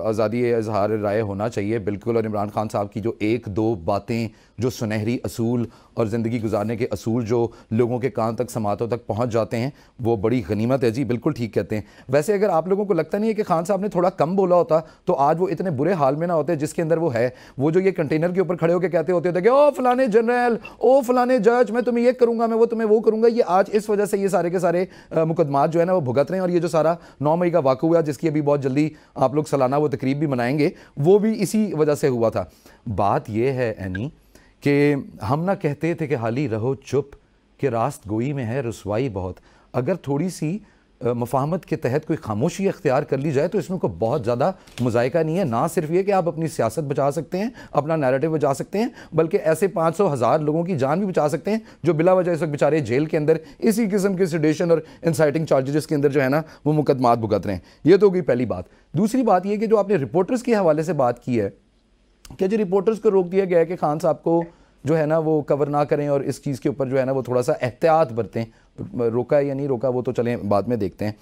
आज़ादी इजहार राय होना चाहिए, बिल्कुल। और इमरान खान साहब की जो एक दो बातें, जो सुनहरी असूल और ज़िंदगी गुजारने के असूल जो लोगों के कान तक, समातों तक पहुंच जाते हैं, वो बड़ी गनीमत है। जी बिल्कुल ठीक कहते हैं। वैसे अगर आप लोगों को लगता नहीं है कि खान साहब ने थोड़ा कम बोला होता तो आज वो इतने बुरे हाल में ना होते जिसके अंदर वो है। वो जो ये कंटेनर के ऊपर खड़े होकर कहते होते थे कि ओ फलाने जनरल, ओ फलाने जज, मैं तुम्हें ये करूँगा, मैं वो तुम्हें वो करूँगा, ये आज इस वजह से ये सारे के सारे मुकदमात जो है ना वो भुगत रहे हैं। और ये जो सारा नौ मई का वाक़ा हुआ, जिसकी अभी बहुत जल्दी आप लोग सालाना वो तकरीब भी मनाएंगे, वो भी इसी वजह से हुआ था। बात यह है ऐनी कि हम ना कहते थे कि हाली रहो चुप, कि रास्त गोई में है रसवाई बहुत। अगर थोड़ी सी मफाहमत के तहत कोई खामोशी अख्तियार कर ली जाए तो इसमें कोई बहुत ज़्यादा मुज़ायका नहीं है। ना सिर्फ ये कि आप अपनी सियासत बचा सकते हैं, अपना नैरेटिव बचा सकते हैं, बल्कि ऐसे पाँच सौ हज़ार लोगों की जान भी बचा सकते हैं जो बिला वजह इस वक्त बेचारे जेल के अंदर इसी किस्म के सिडेशन और इंसाइटिंग चार्जेस के अंदर जो है ना वो मुकदमात भुगत रहे हैं। ये तो हो गई पहली बात। दूसरी बात यह कि जो आपने रिपोर्टर्स के हवाले से बात की है कि जो रिपोर्टर्स को रोक दिया गया है कि खान साहब को जो है ना वो कवर ना करें और इस चीज़ के ऊपर जो है ना वो थोड़ा सा एहतियात बरतें, रोका या नहीं रोका वो तो चलें बाद में देखते हैं।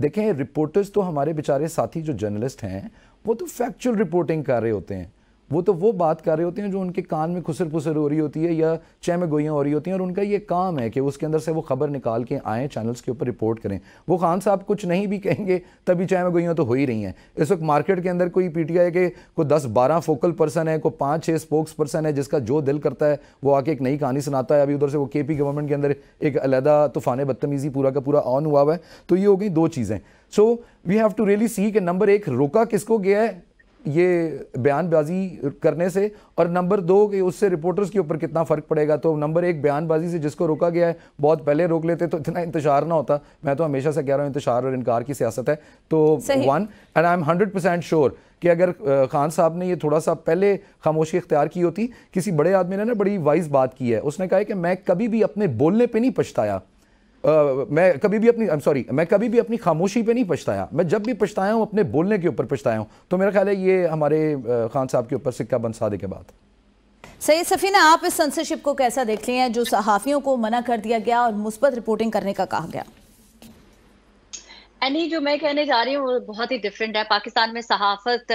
देखें, रिपोर्टर्स तो हमारे बेचारे साथी जो जर्नलिस्ट हैं वो तो फैक्चुअल रिपोर्टिंग कर रहे होते हैं, वो तो वो बात कर रहे होते हैं जो उनके कान में खुसर पुसर हो रही होती है या चैमे गोइयाँ हो रही होती हैं। और उनका ये काम है कि उसके अंदर से वो खबर निकाल के आएँ, चैनल्स के ऊपर रिपोर्ट करें। वो खान साहब कुछ नहीं भी कहेंगे तभी चैमे गोइयाँ तो हो ही रही हैं। इस वक्त मार्केट के अंदर कोई पीटीआई के कोई दस बारह फोकल पर्सन है, कोई पाँच छः स्पोक्स पर्सन है, जिसका जो दिल करता है वो आके एक नई कहानी सुनाता है। अभी उधर से वो के पी गवर्नमेंट के अंदर एक अलहदा तूफान बदतमीज़ी पूरा का पूरा ऑन हुआ हुआ है। तो ये हो गई दो चीज़ें। So we have to really see कि नंबर एक, रोका किसको गया है ये बयानबाजी करने से, और नंबर दो कि उससे रिपोर्टर्स के ऊपर कितना फ़र्क पड़ेगा। तो नंबर एक, बयानबाजी से जिसको रोका गया है बहुत पहले रोक लेते तो इतना इंतजार ना होता। मैं तो हमेशा से कह रहा हूँ इंतजार और इनकार की सियासत है। तो one, and I am hundred percent sure कि अगर खान साहब ने ये थोड़ा सा पहले खामोशी इख्तियार की होती, किसी बड़े आदमी ने ना बड़ी वाइज बात की है, उसने कहा कि मैं कभी भी अपने बोलने पर नहीं पछताया, Uh, मैं कभी भी अपनी सॉरी मैं कभी भी अपनी खामोशी पे नहीं पछताया, मैं जब भी पछताया हूँ अपने बोलने के ऊपर पछताया हूँ। तो मेरा ख्याल है ये हमारे खान साहब के ऊपर सिक्का बन सादे के बाद। सही। सफीना, आप इस सेंसरशिप को कैसा देख रही हैं जो सहाफ़ियों को मना कर दिया गया और मुस्बत रिपोर्टिंग करने का कहा गया? यानी जो मैं कहने जा रही हूँ वो बहुत ही डिफरेंट है। पाकिस्तान में सहाफत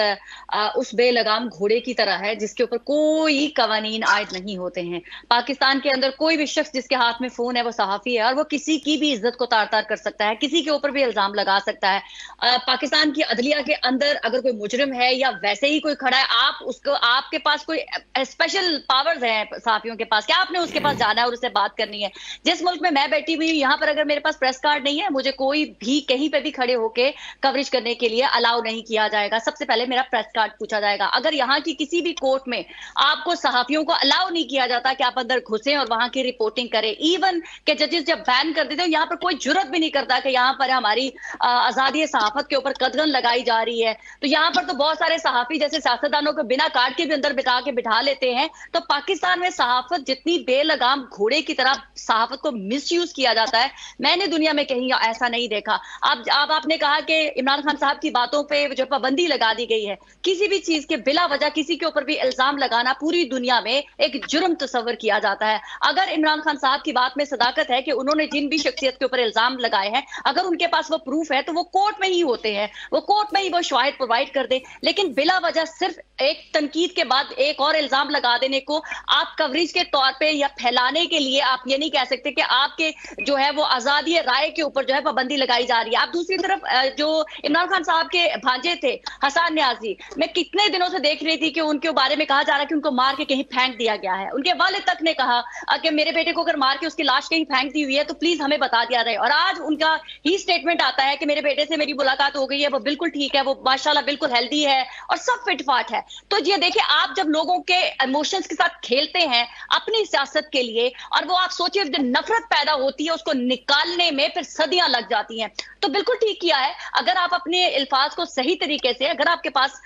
आ, उस बेलगाम घोड़े की तरह है जिसके ऊपर कोई कवानीन आयद नहीं होते हैं। पाकिस्तान के अंदर कोई भी शख्स जिसके हाथ में फोन है वो सहाफ़ी है, और वो किसी की भी इज्जत को तार तार कर सकता है, किसी के ऊपर भी इल्ज़ाम लगा सकता है। आ, पाकिस्तान की अदलिया के अंदर अगर कोई मुजरिम है या वैसे ही कोई खड़ा है, आप उसको, आपके पास कोई स्पेशल पावर्स हैं सहाफ़ियों के पास, क्या आपने उसके पास जाना है और उससे बात करनी है? जिस मुल्क में मैं बैठी हुई हूँ यहाँ पर अगर मेरे पास प्रेस कार्ड नहीं है, मुझे कोई भी कहीं भी खड़े होकर कवरेज करने के लिए अलाउ नहीं किया जाएगा। सबसे पहले मेरा प्रेस कार्ड पूछा जाएगा। अगर यहाँ की किसी भी कोर्ट में आपको सहाफियों को अलाउ नहीं किया जाता कि आप अंदर घुसें और वहां की रिपोर्टिंग करें, इवन के जजेस जब बैन कर देते हैं, यहाँ पर कोई जुर्रत भी नहीं करता कि यहाँ पर हमारी आजादी सहाफत के ऊपर कदगन लगाई जा रही है। तो यहाँ पर तो बहुत सारे सहाफी जैसे सियासतदानों को बिना कार्ड के भी अंदर बिठा के बिठा लेते हैं। तो पाकिस्तान में सहाफत जितनी बेलगाम घोड़े की तरह सहाफत को मिसयूज किया जाता है, मैंने दुनिया में कहीं ऐसा नहीं देखा। आप आप आपने कहा कि इमरान खान साहब की बातों पे जो पाबंदी लगा दी गई है, किसी भी चीज के बिला वजह किसी के ऊपर भी इल्जाम लगाना पूरी दुनिया में एक जुर्म तस्वर किया जाता है। अगर इमरान खान साहब की बात में सदाकत है कि उन्होंने जिन भी शख्सियत के ऊपर इल्जाम लगाए हैं, अगर उनके पास वो प्रूफ है तो वो कोर्ट में ही होते हैं, वो कोर्ट में ही वो शवाहिद प्रोवाइड कर दें। लेकिन बिला वजह सिर्फ एक तनकीद के बाद एक और इल्जाम लगा देने को आप कवरेज के तौर पर या फैलाने के लिए आप ये नहीं कह सकते कि आपके जो है वो आजादी राय के ऊपर जो है पाबंदी लगाई जा रही है। आप दूसरी तरफ जो इमरान खान साहब के भांजे थे हसन न्याजी, मैं कितने दिनों से देख रही थी कि उनके बारे में कहा जा रहा है कि उनको मार के कहीं फेंक दिया गया है। उनके वालिद तक ने कहा कि मेरे बेटे को अगर मार के उसकी लाश कहीं फेंक दी हुई है तो प्लीज हमें बता दिया जाए। और आज उनका ही स्टेटमेंट आता है कि मेरे बेटे से मेरी मुलाकात हो गई है, वो बिल्कुल ठीक है, वो माशाल्लाह बिल्कुल हेल्दी है और सब फिटफाट है। तो ये देखिए, आप जब लोगों के इमोशंस के साथ खेलते हैं अपनी सियासत के लिए, और वो आप सोचिए नफरत पैदा होती है उसको निकालने में फिर सदियां लग जाती हैं। तो बिल्कुल ठीक किया है, अगर आप अपने अल्फाज को सही तरीके से, अगर आपके पास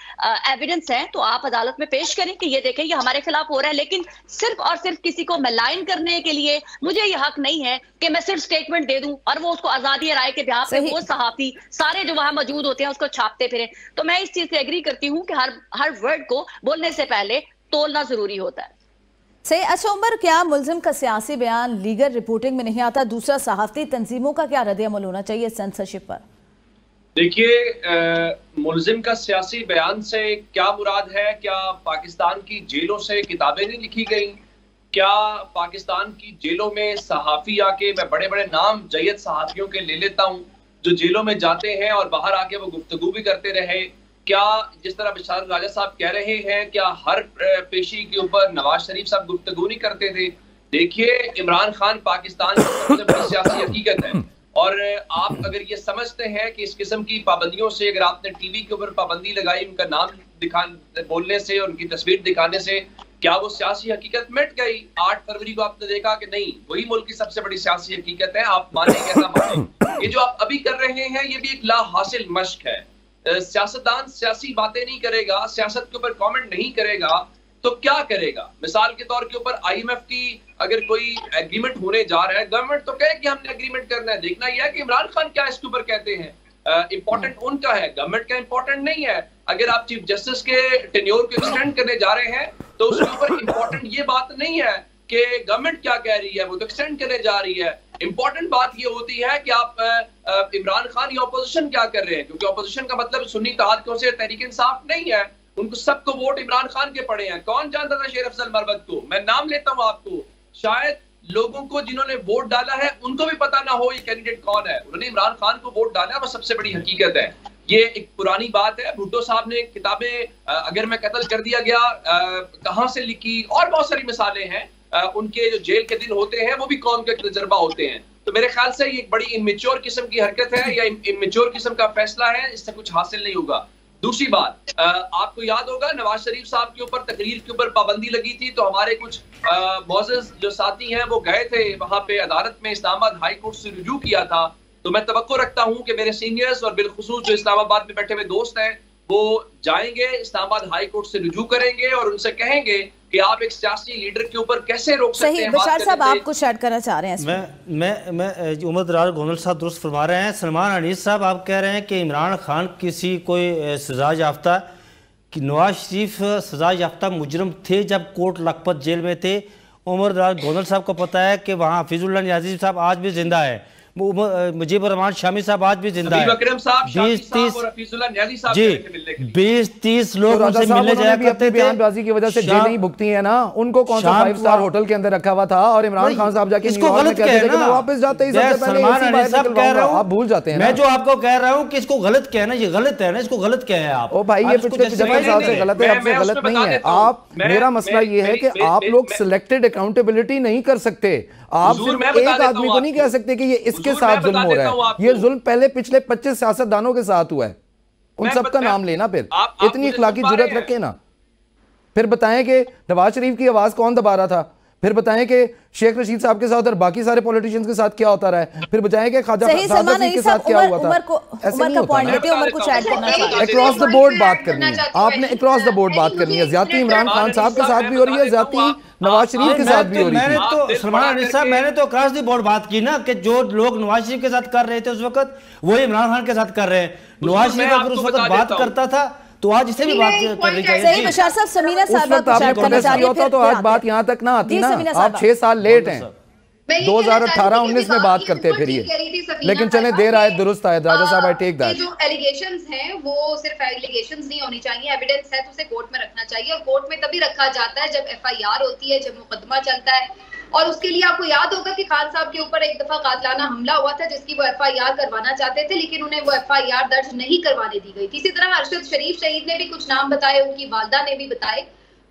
एविडेंस है तो आप अदालत में पेश करें कि ये देखें ये हमारे खिलाफ हो रहा है। लेकिन सिर्फ और सिर्फ किसी को मलाइन करने के लिए मुझे ये हक नहीं है कि मैं सिर्फ स्टेटमेंट दे दूं और वो उसको आजादी राय के ब्याह पे वो सहाफी सारे जो वहां मौजूद होते हैं उसको छापते फिरें। तो मैं इस चीज से एग्री करती हूँ कि हर हर वर्ड को बोलने से पहले तोलना जरूरी होता है। सही। अच्छा उमर, क्या मुलजिम का सियासी बयान लीगल रिपोर्टिंग में नहीं आता? दूसरा, सहाफती तंजीमों का क्या रद्द-ए-अमल होना चाहिए सेंसरशिप पर? देखिए, मुलजिम का सियासी बयान से क्या मुराद है? क्या पाकिस्तान की जेलों से किताबें नहीं लिखी गई? क्या पाकिस्तान की जेलों में सहाफी आके, मैं बड़े बड़े नाम जैयद सहाफियों के ले लेता हूँ जो जेलों में जाते हैं और बाहर आके वो गुफ्तगू भी करते रहे? क्या जिस तरह बशार राजा साहब कह रहे हैं, क्या हर पेशी के ऊपर नवाज शरीफ साहब गुफ्तगू नहीं करते थे? देखिए, इमरान खान पाकिस्तान की सबसे बड़ी सियासी हकीकत है, और आप अगर ये समझते हैं कि इस किस्म की पाबंदियों से, अगर आपने टीवी के ऊपर पाबंदी लगाई उनका नाम दिखा बोलने से, उनकी तस्वीर दिखाने से, क्या वो सियासी हकीकत मिट गई? आठ फरवरी को आपने देखा कि नहीं, वही मुल्क की सबसे बड़ी सियासी हकीकत है। आप माने कैसा माने, ये जो आप अभी कर रहे हैं ये भी एक ला हासिल मश्क है। सियासतदान सियासी बातें नहीं करेगा, सियासत के ऊपर कमेंट नहीं करेगा तो क्या करेगा? मिसाल के तौर के ऊपर आईएमएफ की अगर कोई एग्रीमेंट होने जा रहा है, गवर्नमेंट तो कहे कि हमने एग्रीमेंट करना है, देखना यह है कि इमरान खान क्या इसके ऊपर कहते हैं। इंपॉर्टेंट उनका है, गवर्नमेंट का इंपॉर्टेंट नहीं है। अगर आप चीफ जस्टिस के टेन्योर को एक्सटेंड करने जा रहे हैं तो उसके ऊपर इंपॉर्टेंट ये बात नहीं है कि गवर्नमेंट क्या कह रही है, वो तो एक्सटेंड करने जा रही है। इंपॉर्टेंट बात ये होती है कि आप इमरान खान या ऑपोजिशन क्या कर रहे हैं, क्योंकि ऑपोजिशन का मतलब सुन्नी तहरीकों से तहरीक इंसाफ नहीं है। उनको सबको वोट इमरान खान के पड़े हैं। कौन जानता था शेर अफजल मरवत को? मैं नाम लेता हूं आपको, शायद लोगों को जिन्होंने वोट डाला है उनको भी पता ना हो ये कैंडिडेट कौन है। उन्होंने इमरान खान को वोट डाला है, वो सबसे बड़ी हकीकत है। ये एक पुरानी बात है, भुट्टो साहब ने किताबें अगर मैं कत्ल कर दिया गया कहाँ से लिखी, और बहुत सारी मिसालें हैं। आ, उनके जो जेल के दिन होते हैं वो भी कौम का तजर्बा होते हैं। तो मेरे ख्याल से ये एक बड़ी इमेच्योर किस्म की हरकत है या इमेच्योर किस्म का फैसला है, इससे कुछ हासिल नहीं होगा। दूसरी बात, आ, आपको याद होगा नवाज शरीफ साहब के ऊपर तकरीर के ऊपर पाबंदी लगी थी तो हमारे कुछ मोअज़्ज़ जो साथी हैं वो गए थे वहां पे, अदालत में इस्लामाबाद हाई कोर्ट से रुजू किया था। तो मैं तवक्को रखता हूँ कि मेरे सीनियर्स और बिलखुसूस जो इस्लामाबाद में बैठे हुए दोस्त हैं वो जाएंगे, इस्लामाबाद हाई कोर्ट से रुजू करेंगे और उनसे कहेंगे कि आप एक सियासी लीडर के ऊपर कैसे रोक सकते हैं। बशार साहब, आप कुछ ऐड करना चाह रहे हैं? मैं मैं मैं उमर दराज गोनल साहब दुरुस्त फरमा रहे हैं। सलमान अनीस साहब, आप कह रहे हैं कि इमरान खान किसी कोई सजा याफ्ता, कि नवाज शरीफ सजा याफ्ता मुजरम थे जब कोर्ट लखपत जेल में थे। उमर दराज गोनल साहब को पता है कि वहाँ हफीजुल्लाह नियाज़ी साहब आज भी जिंदा है, मुजीब रहमान शामी साहब आज भी जिंदा है। बीस तीस जी बीस तीस लोग उनसे मिलने जाया करते थे, बयानबाजी की वजह से जेल नहीं भुगती है ना, उनको कौन सा फाइव स्टार होटल के अंदर रखा हुआ था? और इमरान खान साहब जाके इसको गलत कह रहे हैं, वापस जाते ही सबसे पहले सब कह रहा हूं, आप भूल जाते हैं। मैं जो आपको कह रहा हूं कि इसको गलत कहना, ये गलत है ना, इसको गलत कहे आप। ओ भाई, ये पिछले जफर साहब से गलत है, आपसे गलत नहीं है। आप, मेरा मसला ये है कि आप लोग सिलेक्टेड अकाउंटेबिलिटी नहीं कर सकते। आप सिर्फ एक आदमी को नहीं कह सकते कि ये इसके साथ जुल्म हो रहा है। ये जुल्म पहले पिछले पच्चीस सियासतदानों के साथ हुआ है, उन सबका नाम लेना, फिर आप, आप इतनी इखलाकी जुर्रत रखें ना, फिर बताएं कि नवाज शरीफ की आवाज कौन दबा रहा था, फिर बताएं कि शेख रशीद साहब के साथ और बाकी सारे पॉलिटिशियंस के साथ क्या होता रहा है, फिर बताएं कि ख्वाजा साहब के साथ क्या हुआ था। अक्रॉस द बोर्ड बात करनी है आपने, अक्रॉस द बोर्ड बात करनी है। ज्यादती इमरान खान साहब के साथ भी हो रही है, ज्यादती नवाज शरीफ के साथ भी हो रही है। मैंने तो सलमान अनिस साहब, मैंने तो अक्रॉस द बोर्ड बात की ना कि जो लोग नवाज शरीफ के साथ कर रहे थे उस वक्त वही इमरान खान के साथ कर रहे हैं। नवाज शरीफ अगर उस वक्त बात करता था तो आज इसे भी बात करनी चाहिए। सही। बशार साहब, समीना साहब आप कुछ ऐड करना चाह रही हैं? तो आज बात यहां तक ना आती ना, आप छह साल लेट हैं, दो हज़ार अठारह उन्नीस में बात करते हैं फिर ये, लेकिन चले देर आए दुरुस्त आए। राजा साहब, आई टेक दैट। जो एलिगेशंस हैं वो सिर्फ एलिगेशंस नहीं होनी चाहिए, एविडेंस है तो उसे कोर्ट में रखना चाहिए, और कोर्ट में तभी रखा जाता है जब एफ आई आर होती है, जब मुकदमा चलता है। और उसके लिए आपको याद होगा कि खान साहब के ऊपर एक दफा कातलाना हमला हुआ था जिसकी वो एफ आई आर करवाना चाहते थे, लेकिन उन्हें वो एफ आई आर दर्ज नहीं करवाने दी गई थी। इसी तरह अरशद शरीफ शहीद ने भी कुछ नाम बताए, उनकी वालदा ने भी बताए,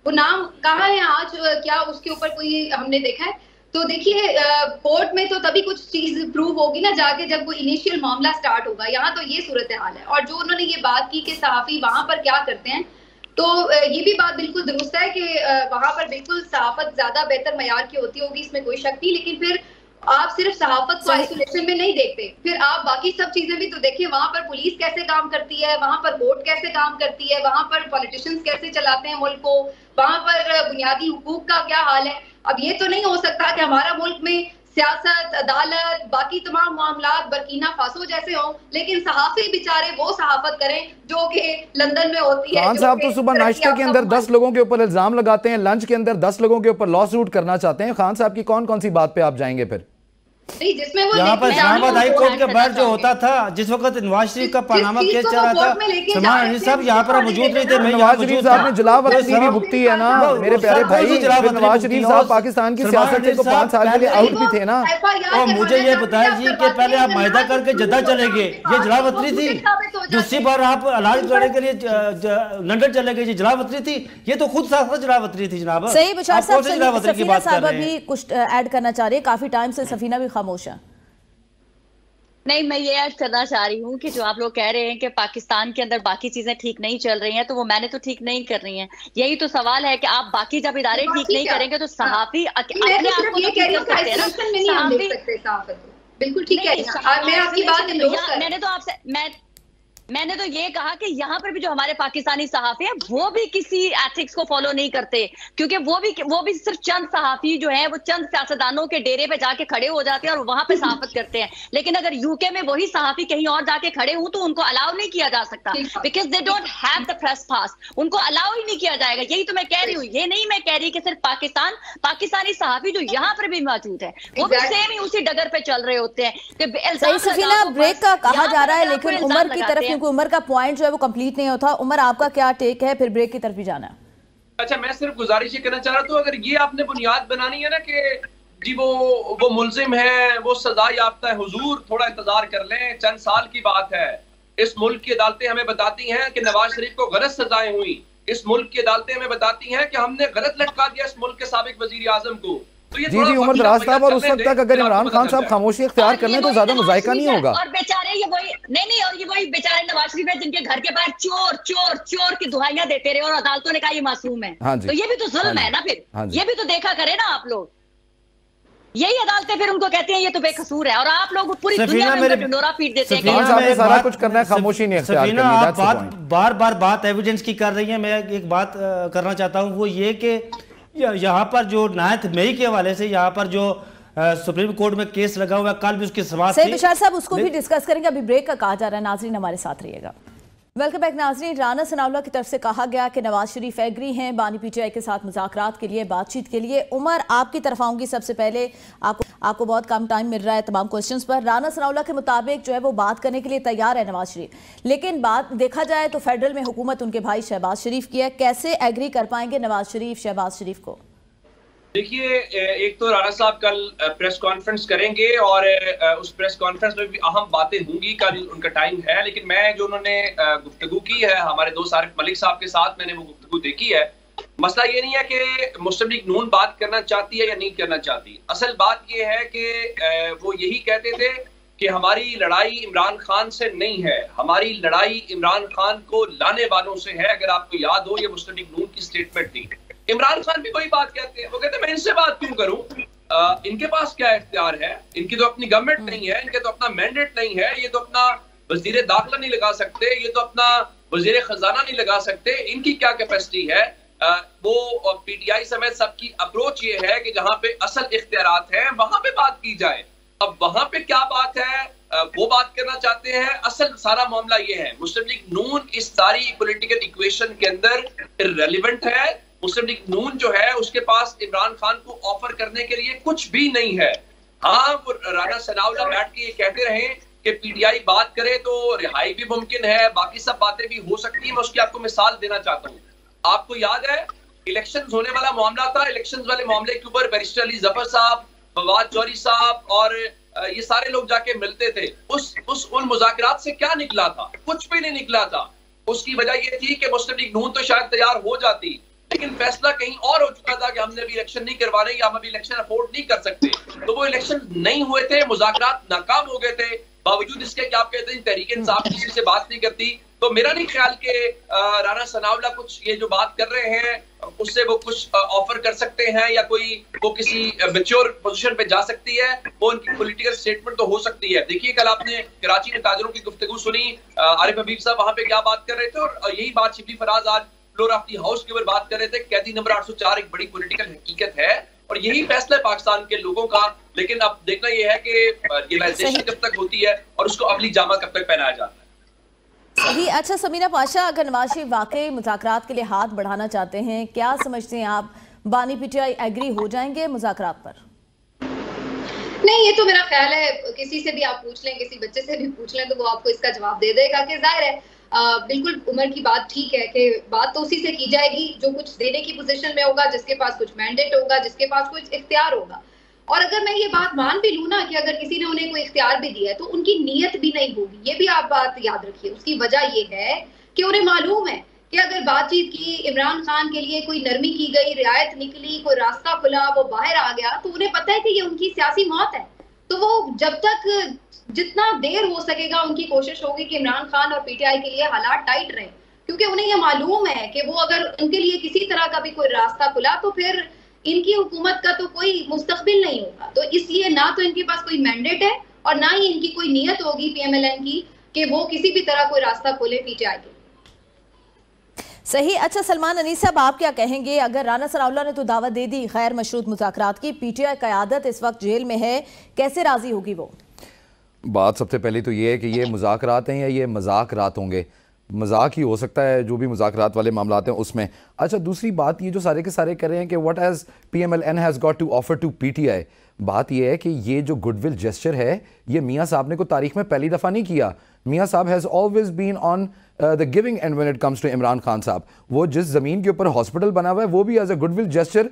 वो नाम कहाँ है आज, क्या उसके ऊपर कोई हमने देखा है? तो देखिए कोर्ट में तो तभी कुछ चीज प्रूव होगी ना जाके जब वो इनिशियल मामला स्टार्ट होगा। यहाँ तो ये सूरत हाल है। और जो उन्होंने ये बात की कि सहाफी वहां पर क्या करते हैं, तो ये भी बात बिल्कुल दुरुस्त है कि वहां पर बिल्कुल सहाफत ज्यादा बेहतर मयार की होती होगी, इसमें कोई शक नहीं। लेकिन फिर आप सिर्फ सहाफत को आइसोलेशन में नहीं देखते, फिर आप बाकी सब चीजें भी तो देखिए। वहां पर पुलिस कैसे काम करती है, वहां पर कोर्ट कैसे काम करती है, वहां पर पॉलिटिशियंस कैसे चलाते हैं मुल्क को, वहां पर बुनियादी हुकूक का क्या हाल है। अब ये तो नहीं हो सकता कि हमारा मुल्क में सियासत, अदालत, बाकी तमाम मामला बर्किना फासो जैसे हों, लेकिन सहाफी बेचारे वो सहाफत करें जो कि लंदन में होती है। खान साहब तो सुबह नाश्ते के अंदर दस लोगों के ऊपर इल्जाम लगाते हैं, लंच के अंदर दस लोगों के ऊपर लॉ सूट करना चाहते हैं। खान साहब की कौन कौन सी बात पे आप जाएंगे फिर? जिसमें वो यहाँ पर इस्लामाबाद हाई कोर्ट के बाहर जो होता था, जिस वक्त नवाज शरीफ का पानामा केस चला था, समान साहब यहाँ पर मौजूद नहीं थे। नवाज शरीफ साहब ने जलावत अपनी भी भुगती है ना मेरे प्यारे भाई। नवाज शरीफ साहब पाकिस्तान की सियासत से पाँच साल के लिए आउट भी थे ना। और मुझे ये बताया जी कि पहले आप माहिदा करके जद्दा चले गए, ये जलावत थी। दूसरी बार आप इलाज करने के लिए लंदन चले गए, जलावत थी। ये तो खुद साहब जलावत थी जनाब। सही बचार साहब अभी कुछ ऐड करना चाह रहे हैं, काफी टाइम से सफीना भी खामोशा। नहीं, मैं ये ऐड करना चाह रही हूँ कि जो आप लोग कह रहे हैं कि पाकिस्तान के अंदर बाकी चीजें ठीक नहीं चल रही हैं, तो वो मैंने तो ठीक नहीं कर रही हैं। यही तो सवाल है कि आप बाकी जब इदारे ठीक नहीं करेंगे तो सहाफी अपने आप को ठीक कर सकते हैं ना। सहाफी बिल्कुल ठीक है। मैंने तो आपसे मैं मैंने तो ये कहा कि यहाँ पर भी जो हमारे पाकिस्तानी सहाफी हैं वो भी किसी एथिक्स को फॉलो नहीं करते, क्योंकि वो भी वो भी सिर्फ चंद सहाफी जो हैं वो चंद सियासतदानों के डेरे पे जाके खड़े हो जाते हैं और वहां पे सहाफत करते हैं। लेकिन अगर यूके में वही सहाफी कहीं और जाके खड़े हों तो उनको अलाउ नहीं किया जा सकता, because they don't have the press pass, उनको अलाउ ही नहीं किया जाएगा। यही तो मैं कह रही हूँ। ये नहीं मैं कह रही कि सिर्फ पाकिस्तान पाकिस्तानी सहाफी जो यहाँ पर भी मौजूद है वो भी सेम ही उसी डगर पे चल रहे होते हैं। ब्रेक का कहा जा रहा है लेकिन उमर की तरफ उमर का पॉइंट जो है वो कंप्लीट नहीं होता। उमर, आपका क्या टेक है? फिर ब्रेक की तरफ भी जाना है। अच्छा, मैं सिर्फ गुजारिश करना चाह रहा था, अगर ये आपने बुनियाद बनानी है ना कि जी वो वो मुल्जिम है, वो सजा याफ्ता है, हुजूर थोड़ा इंतजार कर लें, चंद साल की बात है। इस मुल्क की अदालतें हमें बताती हैं कि नवाज शरीफ को गलत सजाएं हुई। इस मुल्क की अदालतें हमें बताती हैं कि हमने गलत लटका दिया इस मुल्क के साबिक वजीर आजम को। तो ये जी जी उमर दराज साहब, और उस वक्त तक अगर इमरान खान साहब खामोशी अख्तियार कर लें तो ज्यादा मुजायका नहीं होगा। और बेचारे ये वही नहीं नहीं और ये वही बेचारे नवाज शरीफ है जिनके घर के बाहर चोर चोर चोर की दुहाइयां देते रहे और अदालतों ने कहा ये मासूम है। तो ये भी तो जुल्म है ना। फिर ये भी तो देखा करे ना आप लोग, यही अदालतें फिर उनको कहती हैं ये तो बेकसूर है और आप लोग पूरी दुनिया में ढिंडोरा पीट देते हैं। खान साहब ने सारा कुछ करना है, खामोशी नहीं अख्तियार करनी। आप बात बार बार बात एविडेंस की कर रही है। मैं एक बात करना चाहता हूँ, वो ये कि यहाँ पर जो नायत मेरी के हवाले से यहाँ पर जो आ, सुप्रीम कोर्ट में केस लगा हुआ, कल भी उसकी समाप्त थी। बिशार साहब उसको भी डिस्कस करेंगे, अभी ब्रेक का कहा जा रहा है। नाजरीन हमारे साथ रहिएगा। वेलकम बैक नाजरीन। राना सनाउल्ला की तरफ से कहा गया कि नवाज शरीफ एग्री हैं बानी पीटीआई के साथ मुज़ाकरात के लिए, बातचीत के लिए। उमर, आपकी तरफ आऊँगी सबसे पहले, आपको आपको बहुत कम टाइम मिल रहा है तमाम क्वेश्चंस पर। राना सनाउल्ला के मुताबिक जो है वो बात करने के लिए तैयार है नवाज शरीफ, लेकिन बात देखा जाए तो फेडरल में हुकूमत उनके भाई शहबाज शरीफ की है। कैसे एग्री कर पाएंगे नवाज शरीफ शहबाज शरीफ को? देखिए, एक तो राणा साहब कल प्रेस कॉन्फ्रेंस करेंगे और उस प्रेस कॉन्फ्रेंस में भी अहम बातें होंगी, कल उनका टाइम है। लेकिन मैं जो उन्होंने गुफ्तगू की है हमारे दोस्त आरिफ मलिक साहब के साथ, मैंने वो गुफ्तगू देखी है। मसला ये नहीं है कि मुस्लिम लीग नून बात करना चाहती है या नहीं करना चाहती। असल बात ये है कि वो यही कहते थे कि हमारी लड़ाई इमरान खान से नहीं है, हमारी लड़ाई इमरान खान को लाने वालों से है। अगर आपको याद हो, ये मुस्लिम लीग नून की स्टेटमेंट थी। इमरान खान भी वही बात कहते हैं। वो कहते हैं मैं इनसे बात क्यों करूं, आ, इनके पास क्या इख्तियार है, इनकी तो अपनी गवर्नमेंट नहीं है, इनके तो अपना मैंडेट नहीं है, ये तो अपना वजीर दाखिला नहीं लगा सकते, ये तो अपना वजीर खजाना नहीं लगा सकते, इनकी क्या कैपेसिटी है। आ, वो पीटीआई समेत सबकी अप्रोच ये है कि जहाँ पे असल इख्तियारात हैं वहां पे बात की जाए। अब वहां पे क्या बात है, आ, वो बात करना चाहते हैं। असल सारा मामला ये है, मुस्लिम लीग नून इस सारी पोलिटिकल इक्वेशन के अंदर रेलिवेंट है। मुस्लिम लीग नून जो है उसके पास इमरान खान को ऑफर करने के लिए कुछ भी नहीं है। हाँ, वो राणा सनाउल्ला बैठ के ये कहते रहे कि पीटीआई बात करे तो रिहाई भी मुमकिन है, बाकी सब बातें भी हो सकती है। मैं उसकी आपको मिसाल देना चाहता हूँ। आपको याद है इलेक्शंस होने वाला मामला था, इलेक्शंस वाले मामले के ऊपर बैरिस्टर अली जफर साहब, फवाद चौधरी साहब और ये सारे लोग जाके मिलते थे। उस उस उन मुज़ाकरात से क्या निकला था? कुछ भी नहीं निकला था। उसकी वजह ये थी कि मुस्लिम लीग नून तो शायद तैयार हो जाती, लेकिन फैसला कहीं और हो चुका था कि हमने भी इलेक्शन नहीं करवाने या हम अभी इलेक्शन अफोर्ड नहीं कर सकते, तो वो इलेक्शन नहीं हुए थे। मुज़ाकरात नाकाम हो गए थे। बावजूद इसके कि आप कहते हैं तहरीक इंसाफ किसी से बात नहीं करती, तो मेरा नहीं ख्याल कि राणा सनावला कुछ ये जो बात कर रहे हैं उससे वो कुछ ऑफर कर सकते हैं या कोई वो किसी मैच्योर पोजीशन पे जा सकती है। वो उनकी पॉलिटिकल स्टेटमेंट तो हो सकती है। देखिए कल आपने कराची में ताजरों की गुफ्तगू सुनी, आरिफ हबीब साहब वहां पे क्या बात कर रहे थे और यही बात शिबली फराज आज फ्लोर ऑफ द हाउस के ऊपर बात कर रहे थे। कैदी नंबर आठ सौ चार एक बड़ी पोलिटिकल हकीकत है और यही फैसला है पाकिस्तान के लोगों का। लेकिन अब देखना यह है कि रियलाइजेशन कब तक होती है और उसको अमली जामा कब तक पहनाया जाता है। सही। अच्छा समीना पाशा, अगर नवाज शरीफ वाकई मुज़ाकरात के लिए हाथ बढ़ाना चाहते हैं, क्या समझते हैं आप, बानी पीटीआई एग्री हो जाएंगे मुज़ाकरात पर? नहीं, ये तो मेरा ख्याल है किसी से भी आप पूछ लें, किसी बच्चे से भी पूछ लें तो वो आपको इसका जवाब दे देगा कि जाहिर है आ, बिल्कुल उमर की बात ठीक है कि बात तो उसी से की जाएगी जो कुछ देने की पोजीशन में होगा, जिसके पास कुछ मैंडेट होगा, जिसके पास कुछ इख्तियार होगा। और अगर मैं ये बात मान भी लूँ ना कि अगर किसी ने उन्हें कोई इख्तियार भी दिया है तो उनकी नीयत भी नहीं होगी, ये भी आप बात याद रखिए। उसकी वजह ये है कि उन्हें मालूम है कि अगर बातचीत की, इमरान खान के लिए कोई नरमी की गई, रियायत निकली, कोई रास्ता खुला, वो बाहर आ गया, तो उन्हें पता है कि ये उनकी सियासी मौत है। तो वो जब तक जितना देर हो सकेगा उनकी कोशिश होगी कि इमरान खान और पीटीआई के लिए हालात टाइट रहे, क्योंकि उन्हें ये मालूम है कि वो अगर उनके लिए किसी तरह का भी कोई रास्ता खुला तो फिर इनकी हुकूमत का तो कोई मुस्तकबिल नहीं होगा। तो इसलिए ना तो इनके पास कोई मैंडेट है और ना ही इनकी कोई नीयत होगी पीएमएलएन की कि वो किसी भी तरह कोई रास्ता खोले पीटीआई के। सही। अच्छा सलमान अनीस साहब, आप क्या कहेंगे, अगर राना सनाउल्ला ने तो दावत दे दी गैर मशरूत मुज़ाकरात की, पीटीआई क़यादत इस वक्त जेल में है, कैसे राजी होगी वो? बात सबसे पहले तो ये है कि ये मुज़ाकरात हैं या ये मज़ाकरात होंगे, मजाक ही हो सकता है जो भी मुज़ाकरात वाले मामला हैं उसमें। अच्छा दूसरी बात, ये जो सारे के सारे कर रहे हैं कि what has PMLN has got to offer to PTI, बात ये है कि ये जो गुडविल जेस्चर है ये मियाँ साहब ने को तारीख में पहली दफ़ा नहीं किया। मियाँ साहब has always been on the giving end when it comes to Imran Khan साहब। वो जिस ज़मीन के ऊपर हॉस्पिटल बना हुआ है वो भी एज अ गुडविल जेस्चर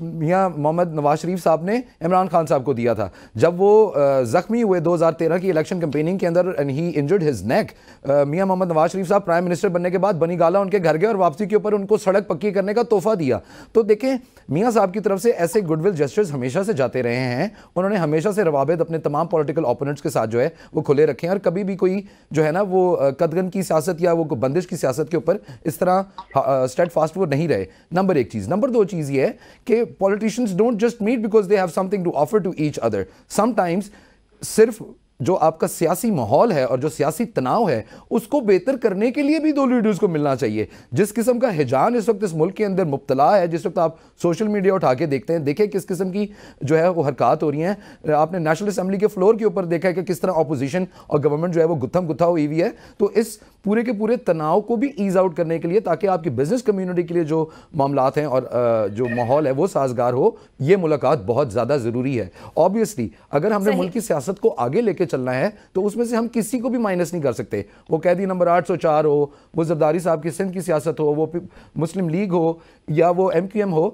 मियाँ मोहम्मद नवाज शरीफ साहब ने इमरान खान साहब को दिया था। जब वो uh, ज़ख्मी हुए दो हज़ार तेरह की इलेक्शन कैंपेनिंग के अंदर and he injured his neck, मियाँ मोहम्मद नवाज शरीफ साहब प्राइम मिनिस्टर बनने के बाद बनी गाला उनके घर गए और वापसी के ऊपर उनको सड़क पक्की करने का तोहफा दिया। तो देखें, मियाँ साहब की तरफ से ऐसे गुडविल जेस्चर्स हमेशा से जाते रहे हैं। उन्होंने हमेशा से रवाबत अपने तमाम पॉलिटिकल ओपोनेंट्स के साथ जो है वो खुले रखे हैं और कभी भी कोई जो है ना वो कदगन की सियासत या वो बंदिश की सियासत के ऊपर इस तरह स्टेडफास्ट वो नहीं रहे। नंबर एक चीज़। नंबर दो चीज़ ये है कि politicians don't just meet because they have something to offer to each other. Sometimes सिर्फ जो आपका सियासी माहौल है और जो सियासी तनाव है उसको बेहतर करने के लिए भी दो लीडर्स को मिलना चाहिए। जिस किस्म का हिजान इस वक्त इस मुल्क के अंदर मुब्तला है, जिस वक्त आप सोशल मीडिया उठा के देखते हैं, देखें किस किस्म की जो है वो हरकत हो रही है। आपने नेशनल असम्बली के फ्लोर के ऊपर देखा है कि किस तरह अपोजिशन और गवर्नमेंट जो है वो गुत्थम गुत्था हुई हुई है। तो इस पूरे के पूरे तनाव को भी ईज़ आउट करने के लिए, ताकि आपकी बिजनेस कम्यूनिटी के लिए जो मामला हैं और जो माहौल है वो साजगार हो, ये मुलाकात बहुत ज़्यादा ज़रूरी है। ऑब्वियसली अगर हमने मुल्क की सियासत को आगे लेके चलना है तो उसमें से हम किसी को भी माइनस नहीं कर सकते। वो कैदी नंबर आठ सौ चार हो, वो जरदारी साहब की सिंध की सियासत हो, वो मुस्लिम लीग हो या वो एमक्यूएम हो,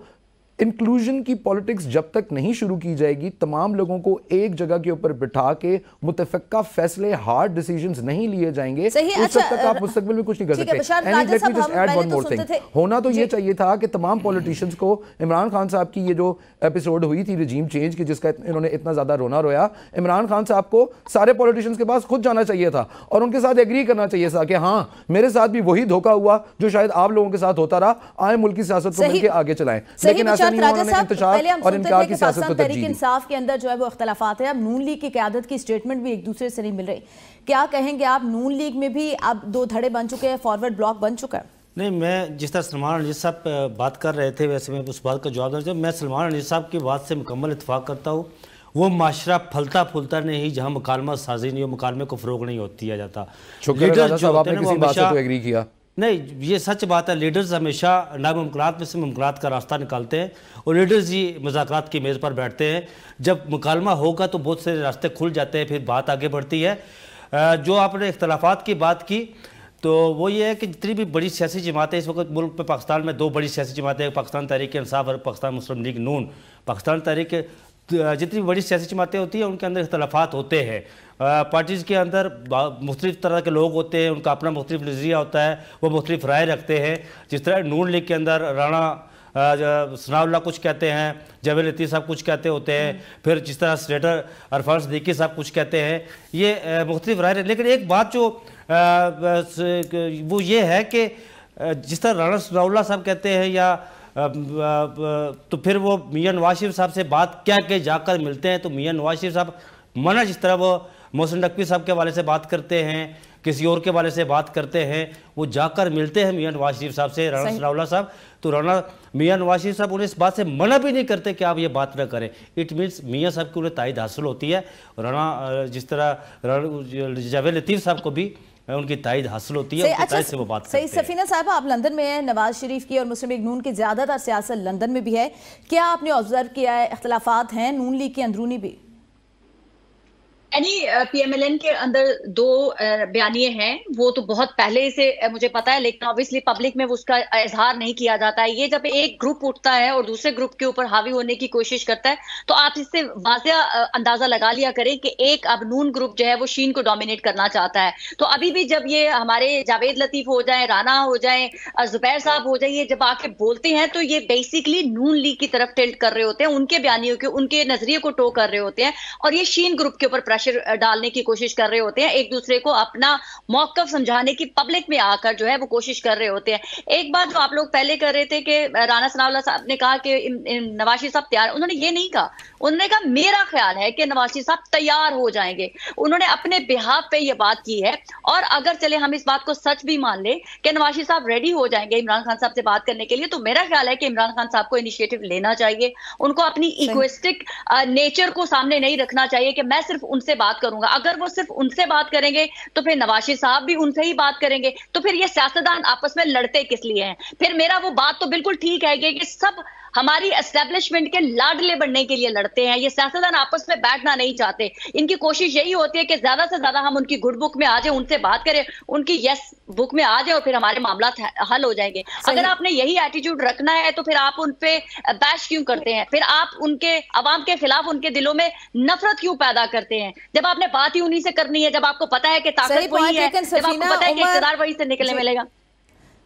इंक्लूजन की पॉलिटिक्स जब तक नहीं शुरू की जाएगी, तमाम लोगों को एक जगह के ऊपर बिठा के मुतफक्का फैसले, हार्ड डिसीजंस नहीं लिए जाएंगे, उस अच्छा, तक आप मुस्तकबिल में कुछ नहीं कर सकते। एंड होना तो ये चाहिए था कि तमाम पॉलिटिशियंस को इमरान खान साहब की ये जो एपिसोड हुई थी रिजीम चेंज की, जिसका इन्होंने इतना ज़्यादा रोना रोया, इमरान खान साहब को सारे पॉलिटिशियंस के पास खुद जाना चाहिए था और उनके साथ एग्री करना चाहिए था कि हाँ मेरे साथ भी वही धोखा हुआ जो शायद आप लोगों के साथ होता रहा, आए मुल्क की सियासत को मिलकर आगे चलाएं। लेकिन राजा साहब, पहले हम सुनते थे कि पाकिस्तान तहरीक इंसाफ के अंदर जो है वो अख्तलाफात है, अब नून लीग की क़यादत की स्टेटमेंट भी एक दूसरे से नहीं मिल रही, क्या कहेंगे आप? नून लीग में भी अब दो धड़े बन चुके हैं, फॉरवर्ड ब्लॉक बन चुका है। नहीं, मैं जिस तरह सलमान अनीस साहब बात कर रहे थे वैसे मैं उस बात का जवाब देना चाहूँ। मैं सलमान अनीस साहब की बात से मुकम्मल इत्तफाक करता हूँ। वो माशरा फलता फूलता नहीं, जहाँ मुकालमा साजी नहीं हो, मुकालमे को फ़रोग नहीं होती जाता। नहीं, ये सच बात है, लीडर्स हमेशा नामुमकिनात में से मुमकिनात का रास्ता निकालते हैं और लीडर्स ही मुज़ाकरात की मेज़ पर बैठते हैं। जब मुकालमा होगा तो बहुत सारे रास्ते खुल जाते हैं, फिर बात आगे बढ़ती है। जो आपने इख्तलाफात की बात की, तो वो ये है कि जितनी भी बड़ी सियासी जमातें इस वक्त मुल्क में, पाकिस्तान में दो बड़ी सियासी जमातें, एक पाकिस्तान तहरीक इंसाफ और पाकिस्तान मुस्लिम लीग नून। पाकिस्तान तहरीक जितनी भी बड़ी सियासी जमातें होती हैं उनके अंदर इख्तलाफात होते हैं, पार्टीज़ के अंदर मुख्तलिफ तरह के लोग होते हैं, उनका अपना मुख्तलिफ नज़रिया होता है, वो मुख्तलिफ राय रखते हैं। जिस तरह नून लीग के अंदर राणा सनाउल्ला कुछ कहते हैं, जवेद लती साहब कुछ कहते होते हैं, फिर जिस तरह स्लेटर अरफान सदीकी साहब कुछ कहते हैं, ये मुख्तलिफ राय। लेकिन एक बात जो वो ये है कि जिस तरह राणा सनाउल्ला साहब कहते हैं या तो फिर वो मियां नवाज शरीफ साहब से बात क्या के जाकर मिलते हैं तो मियां नवाज शरीफ साहब मना, जिस तरह वो मोहसिन नकवी साहब के हवाले से बात करते हैं, किसी और के वाले से बात करते हैं, वो जाकर मिलते हैं मियां नवाज शरीफ साहब से, राणा सनाउल्ला साहब। तो राणा मियां नवाज शरीफ साहब उन्हें इस बात से मना भी नहीं करते कि आप ये बात ना करें। इट मीन्स मियां साहब की उन्हें तायद हासिल होती है, राणा जिस तरह जावेद लतीफ़ साहब को भी उनकी तायद हासिल होती है, तायद से वो बात करते हैं। सफीना साहब, आप लंदन में हैं, नवाज शरीफ की और मुस्लिम लीग नून की ज़्यादातर सियासत लंदन में भी है, क्या आपने ऑब्जर्व किया है इख्तलाफात हैं नून लीग के अंदरूनी भी? यानी पीएमएलएन के अंदर दो बयानिए हैं, वो तो बहुत पहले से मुझे पता है, लेकिन ऑब्वियसली पब्लिक में उसका इजहार नहीं किया जाता है। ये जब एक ग्रुप उठता है और दूसरे ग्रुप के ऊपर हावी होने की कोशिश करता है तो आप इससे वाजिया अंदाजा लगा लिया करें कि एक अब नून ग्रुप जो है वो शीन को डोमिनेट करना चाहता है। तो अभी भी जब ये हमारे जावेद लतीफ़ हो जाए, राना हो जाए, जुबैर साहब हो जाए, ये जब आके बोलते हैं तो ये बेसिकली नून लीग की तरफ टिल्ट कर रहे होते हैं, उनके बयानियों के, उनके नजरिए को टो कर रहे होते हैं और ये शीन ग्रुप के ऊपर डालने की कोशिश कर रहे होते हैं, एक दूसरे को अपना मौकफ समझाने की पब्लिक में आकर जो है वो कोशिश कर रहे होते हैं। एक बात जो आप लोग पहले कर रहे थे कि राणा सनाउल्ला साहब ने कहा कि नवाज शरीफ साहब तैयार, उन्होंने ये नहीं कहा, उन्होंने कहा मेरा ख्याल है कि नवाज शरीफ साहब तैयार हो जाएंगे। उन्होंने अपने बिहाफ पे ये बात की है और अगर चले हम इस बात को सच भी मान ले कि नवाज शरीफ साहब रेडी हो जाएंगे इमरान खान साहब से बात करने के लिए, तो मेरा ख्याल है कि इमरान खान साहब को इनिशिएटिव लेना चाहिए, उनको अपनी इगोइस्टिक नेचर को सामने नहीं रखना चाहिए कि मैं सिर्फ उनसे बात करूंगा। अगर वो सिर्फ उनसे बात करेंगे तो फिर नवाज शरीफ साहब भी उनसे ही बात करेंगे, तो फिर ये सियासतदान आपस में लड़ते किस लिए हैं? फिर मेरा वो बात तो बिल्कुल ठीक है कि सब हमारी एस्टेब्लिशमेंट के लाडले बनने के लिए लड़ते हैं, ये सियासतदान आपस में बैठना नहीं चाहते। इनकी कोशिश यही होती है कि ज्यादा से ज्यादा हम उनकी गुड बुक में आ जाए, उनसे बात करें, उनकी यस बुक में आ जाए और फिर हमारे मामला हल हो जाएंगे। अगर आपने यही एटीट्यूड रखना है तो फिर आप उन पर बैश क्यों करते हैं? फिर आप उनके अवाम के खिलाफ उनके दिलों में नफरत क्यों पैदा करते हैं? जब आपने बात ही उन्हीं से करनी है, जब आपको पता है कि ताकत वही है, जब आपको पता है कि इक़्तिदार वही से निकलने मिलेगा।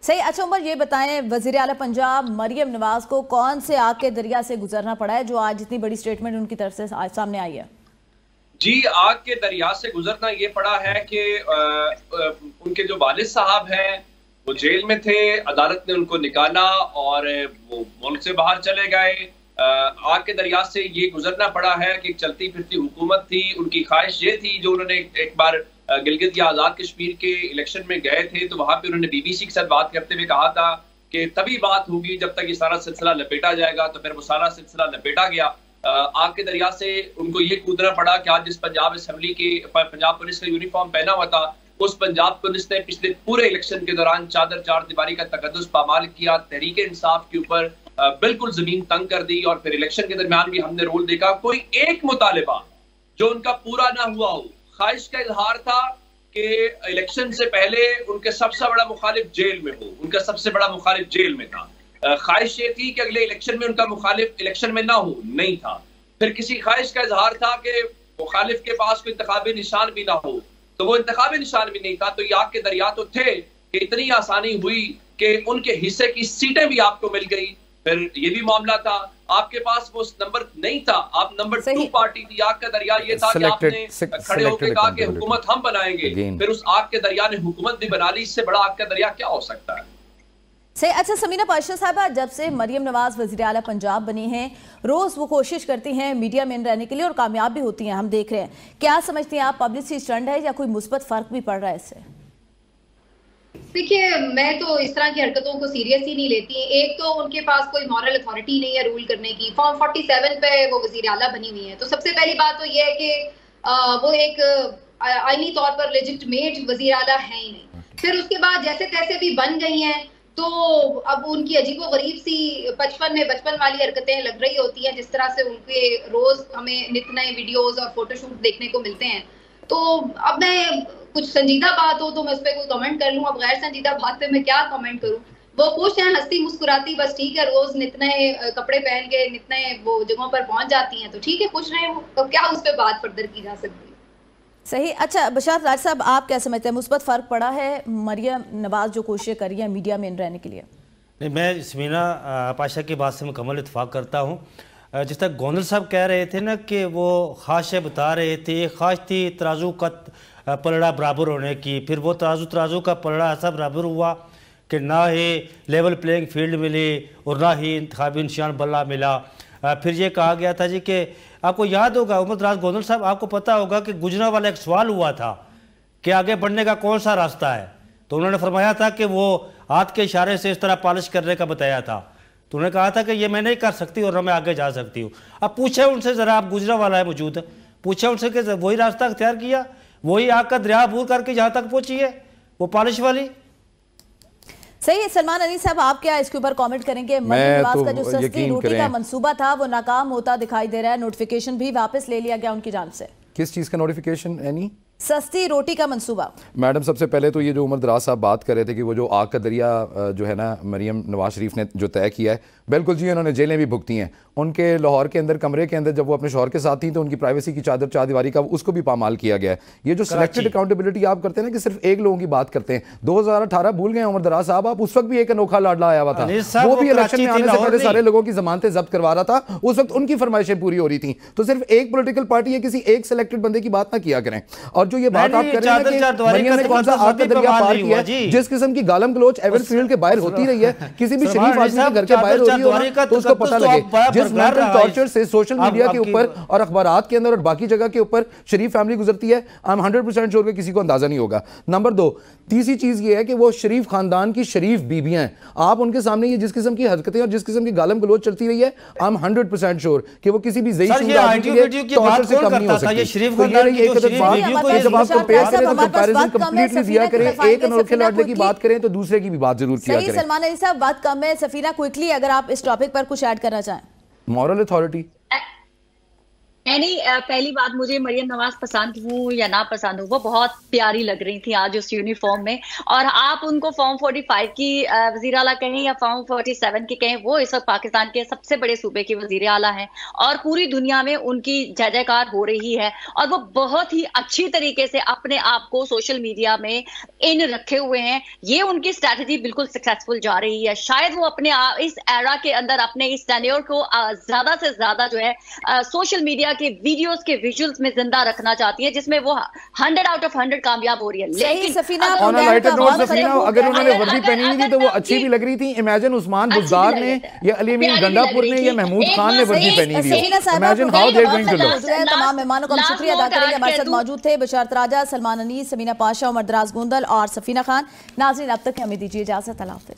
सही। अच्छा उमर, ये बताएं वज़ीर आला पंजाब मरियम नवाज को कौन से आग के दरिया से गुजरना पड़ा है जो आज इतनी बड़ी स्टेटमेंट उनकी तरफ से आज सामने आई है? जी, आग के दरिया से गुजरना ये पड़ा है कि उनके जो वालिद साहब हैं वो जेल में थे, अदालत ने उनको निकाला और वो मुल्क से बाहर चले गए। आग के दरिया से ये गुजरना पड़ा है कि चलती फिरती हुकूमत थी, उनकी ख्वाहिश ये थी, जो उन्होंने एक बार गिलगित या आज़ाद कश्मीर के इलेक्शन में गए थे तो वहाँ पे उन्होंने बीबीसी के साथ बात करते हुए कहा था कि तभी बात होगी जब तक ये सारा सिलसिला लपेटा जाएगा, तो फिर वो सारा सिलसिला लपेटा गया। आग के दरिया से उनको ये कूदना पड़ा कि आज जिस पंजाब असम्बली के पंजाब पुलिस का यूनिफॉर्म पहना हुआ था उस पंजाब पुलिस ने पिछले पूरे इलेक्शन के दौरान चादर चार दीवारी का तकद्दुस पामाल किया, तहरीक इंसाफ के ऊपर बिल्कुल जमीन तंग कर दी और फिर इलेक्शन के दरमियान भी हमने रोल देखा। कोई एक मुतालबा जो उनका पूरा ना हुआ हो, ख्वाहिश का इजहार था कि इलेक्शन से पहले उनके सबसे बड़ा मुखालिफ जेल में हो, उनका सबसे बड़ा मुखालिफ जेल में था। ख्वाहिश ये थी कि अगले इलेक्शन में उनका मुखालिफ इलेक्शन में ना हो, नहीं था। फिर किसी ख्वाहिश का इजहार था कि मुखालिफ के पास कोई इंतखाबी निशान भी ना हो, तो वो इंतखाबी निशान भी नहीं था। तो ये आग के दरिया तो थे कि इतनी आसानी हुई कि उनके हिस्से की सीटें भी आपको मिल गई। फिर ये भी मामला था, आपके पास वो नंबर नहीं था, आप नंबर टू पार्टी थी। आग का दरिया ये था कि आपने खड़े होकर कहा कि हुकूमत हम बनाएंगे, फिर उस आग के दरिया ने हुकूमत भी बना ली। इससे बड़ा आग का दरिया क्या हो सकता है? सही। अच्छा समीना पाशा साहबा, जब से मरियम नवाज वज़ीर आला पंजाब बनी हैं, रोज वो कोशिश करती हैं मीडिया में रहने के लिए और कामयाब भी होती हैं, हम देख रहे हैं। क्या समझती हैं आप, पब्लिसिटी स्टंट है या कोई मुस्बत फर्क भी पड़ रहा है इससे? देखिए, मैं तो इस तरह की हरकतों को सीरियस ही नहीं लेती। एक तो उनके पास कोई मॉरल अथॉरिटी नहीं है रूल करने की, फॉर्म सैंतालीस पे वो वज़ीर आला बनी हुई है। तो सबसे पहली बात तो ये है कि वो एक आईनी तौर पर लेजिटिमेट वज़ीर आला है ही नहीं। फिर उसके बाद जैसे तैसे भी बन गई हैं तो अब उनकी अजीबोगरीब सी बचपन में बचपन वाली हरकतें लग रही होती हैं, जिस तरह से उनके रोज हमें नित नए वीडियोज और फोटोशूट देखने को मिलते हैं। तो अब मैं कुछ संजीदा बात हो तो मैं उस पर कोई कमेंट कर लूँ, अब गैर संजीदा बात पे मैं क्या कमेंट करूँ। वो खुश हैं, हंसती मुस्कुराती, बस ठीक है, रोज नितने कपड़े पहन के नितने वो जगहों पर पहुंच जाती हैं तो ठीक है, खुश रहे वो, तो क्या उस पर बात फर्दर की जा सकती है। सही। अच्छा बशात राज साहब, आप क्या समझते हैं, मुस्बत फ़र्क पड़ा है मरियम नवाज जो कोशिशें कर रही हैं मीडिया में इन रहने के लिए? नहीं, मैं इसमीना पाशा की बात से मुकम्मल इत्तफाक करता हूँ। जिस तक गोंदल साहब कह रहे थे ना कि वो ख्वाहिशें बता रहे थे, ख्वाहिश थी तराजू का पलड़ा बराबर होने की, फिर वो तराजू तराजू का पलड़ा ऐसा बराबर हुआ कि ना ही लेवल प्लेइंग फील्ड मिली और ना ही इंतखाबी निशान बल्ला मिला। फिर ये कहा गया था जी कि आपको याद होगा उमर राज गोंदल साहब, आपको पता होगा कि गुजरा वाला एक सवाल हुआ था कि आगे बढ़ने का कौन सा रास्ता है, तो उन्होंने फरमाया था कि वो हाथ के इशारे से इस तरह पॉलिश करने का बताया था, तो उन्होंने कहा था कि ये मैं नहीं कर सकती और ना मैं आगे जा सकती हूँ। अब पूछे उनसे ज़रा, आप गुजरा वाला है मौजूद, पूछे उनसे कि वही रास्ता अख्तियार किया, वही आग का दरिया भूर करके जहाँ तक पहुँची है वो पॉलिश वाली। सही है। सलमान अली साहब, आप क्या इसके ऊपर कमेंट करेंगे? मरियम नवाज का जो सस्ती रोटी का मंसूबा था वो नाकाम होता दिखाई दे रहा है, नोटिफिकेशन भी वापस ले लिया गया उनकी जांच से। किस चीज़ का नोटिफिकेशन एनी? सस्ती रोटी का मंसूबा। मैडम सबसे पहले तो ये जो उमर दराज साहब बात कर रहे थे कि वो जो आग का दरिया जो है ना मरियम नवाज शरीफ ने जो तय किया है, बिल्कुल जी उन्होंने जेलें भी भुगती हैं। उनके लाहौर के अंदर कमरे के अंदर जब वो अपने शौहर के साथ थी तो उनकी प्राइवेसी की चादर चारदीवारी का उसको भी पामाल किया गया है। ये जो सिलेक्टेड अकाउंटेबिलिटी आप करते हैं ना कि सिर्फ एक लोगों की बात करते हैं, दो हज़ार अठारह भूल गए उमर दराज साहब आप, उस वक्त भी एक अनोखा लाडला आया हुआ था, वो भी इलेक्शन में आने से पहले सारे लोगों की जमानतें जब्त करवा रहा था, उस वक्त उनकी फरमाइशें पूरी हो रही थी। तो सिर्फ एक पोलिटिकल पार्टी या किसी एक सिलेक्टेड बंदे की बात ना किया करें। और जो ये बात आप कर रहे हैं कि मरियम ने कौन सा आग का दरिया पार किया, जिस किस्म की गालम गलोच एवर फील्ड के बाहर होती रही है, किसी भी शरीफ आदमी के घर के बाहर होती हो तो उसको पता लगे। जिस मेंटल टॉर्चर से सोशल मीडिया के ऊपर और अखबारात के अंदर और बाकी जगह के ऊपर शरीफ फैमिली गुजरती है, I am hundred percent sure कि किसी को अंदाजा नहीं होगा। नंबर दो, तीसरी चीज ये है कि वो शरीफ खानदान की शरीफ बीबियां हैं, आप उनके सामने ये जिस किस्म की हरकतें और जिस किस्म की गालम गलोच चलती रही है, I am hundred percent sure कि वो किसी भी टॉर्चर से कम नहीं हो सकती। जब आप कंपेयर करें तो कंपैरिजन कंप्लीटली दिया करें, एक अनोखे लाडले की बात करें तो दूसरे की भी बात जरूर किया करें। सही। सलमान अली साहब बात कम है, सफीना क्विकली अगर आप इस टॉपिक पर कुछ ऐड करना चाहें। मॉरल अथॉरिटी यानी पहली बात, मुझे मरियम नवाज पसंद हूँ या ना पसंद हूँ, वो बहुत प्यारी लग रही थी आज उस यूनिफॉर्म में, और आप उनको फॉर्म पैंतालीस की वजीर आला कहें या फॉर्म सैंतालीस की कहें, वो इस वक्त पाकिस्तान के सबसे बड़े सूबे की वजीर आला हैं और पूरी दुनिया में उनकी जय जयकार हो रही है, और वो बहुत ही अच्छी तरीके से अपने आप को सोशल मीडिया में इन रखे हुए हैं। ये उनकी स्ट्रैटेजी बिल्कुल सक्सेसफुल जा रही है। शायद वो अपने इस एरा के अंदर अपने इस टेन्योर को ज्यादा से ज्यादा जो है सोशल मीडिया के वीडियोस के विजुअल्स में जिंदा रखना चाहती है, जिसमें वो हंड्रेड आउट ऑफ हंड्रेड कामयाब हो रही है। लेकिन सफीना अगर उन्होंने वर्दी पहनी हुई थी तो वो अच्छी भी लग रही थी। इमेजिन उस्मान बुज़दार ने या अली अमीन गंडापुर ने या महमूद खान ने वर्दी पहनी हुई है। Imagine how they are going to look. तमाम मेहमानों का हम शुक्रिया अदा करेंगे, हमारे साथ मौजूद थे बशारत राजा, सलमान अनीस, समीना पाशा, उमर दराज गोंदल और सफीना खान। नाज़रीन अब तक हमें दीजिए इजाजत।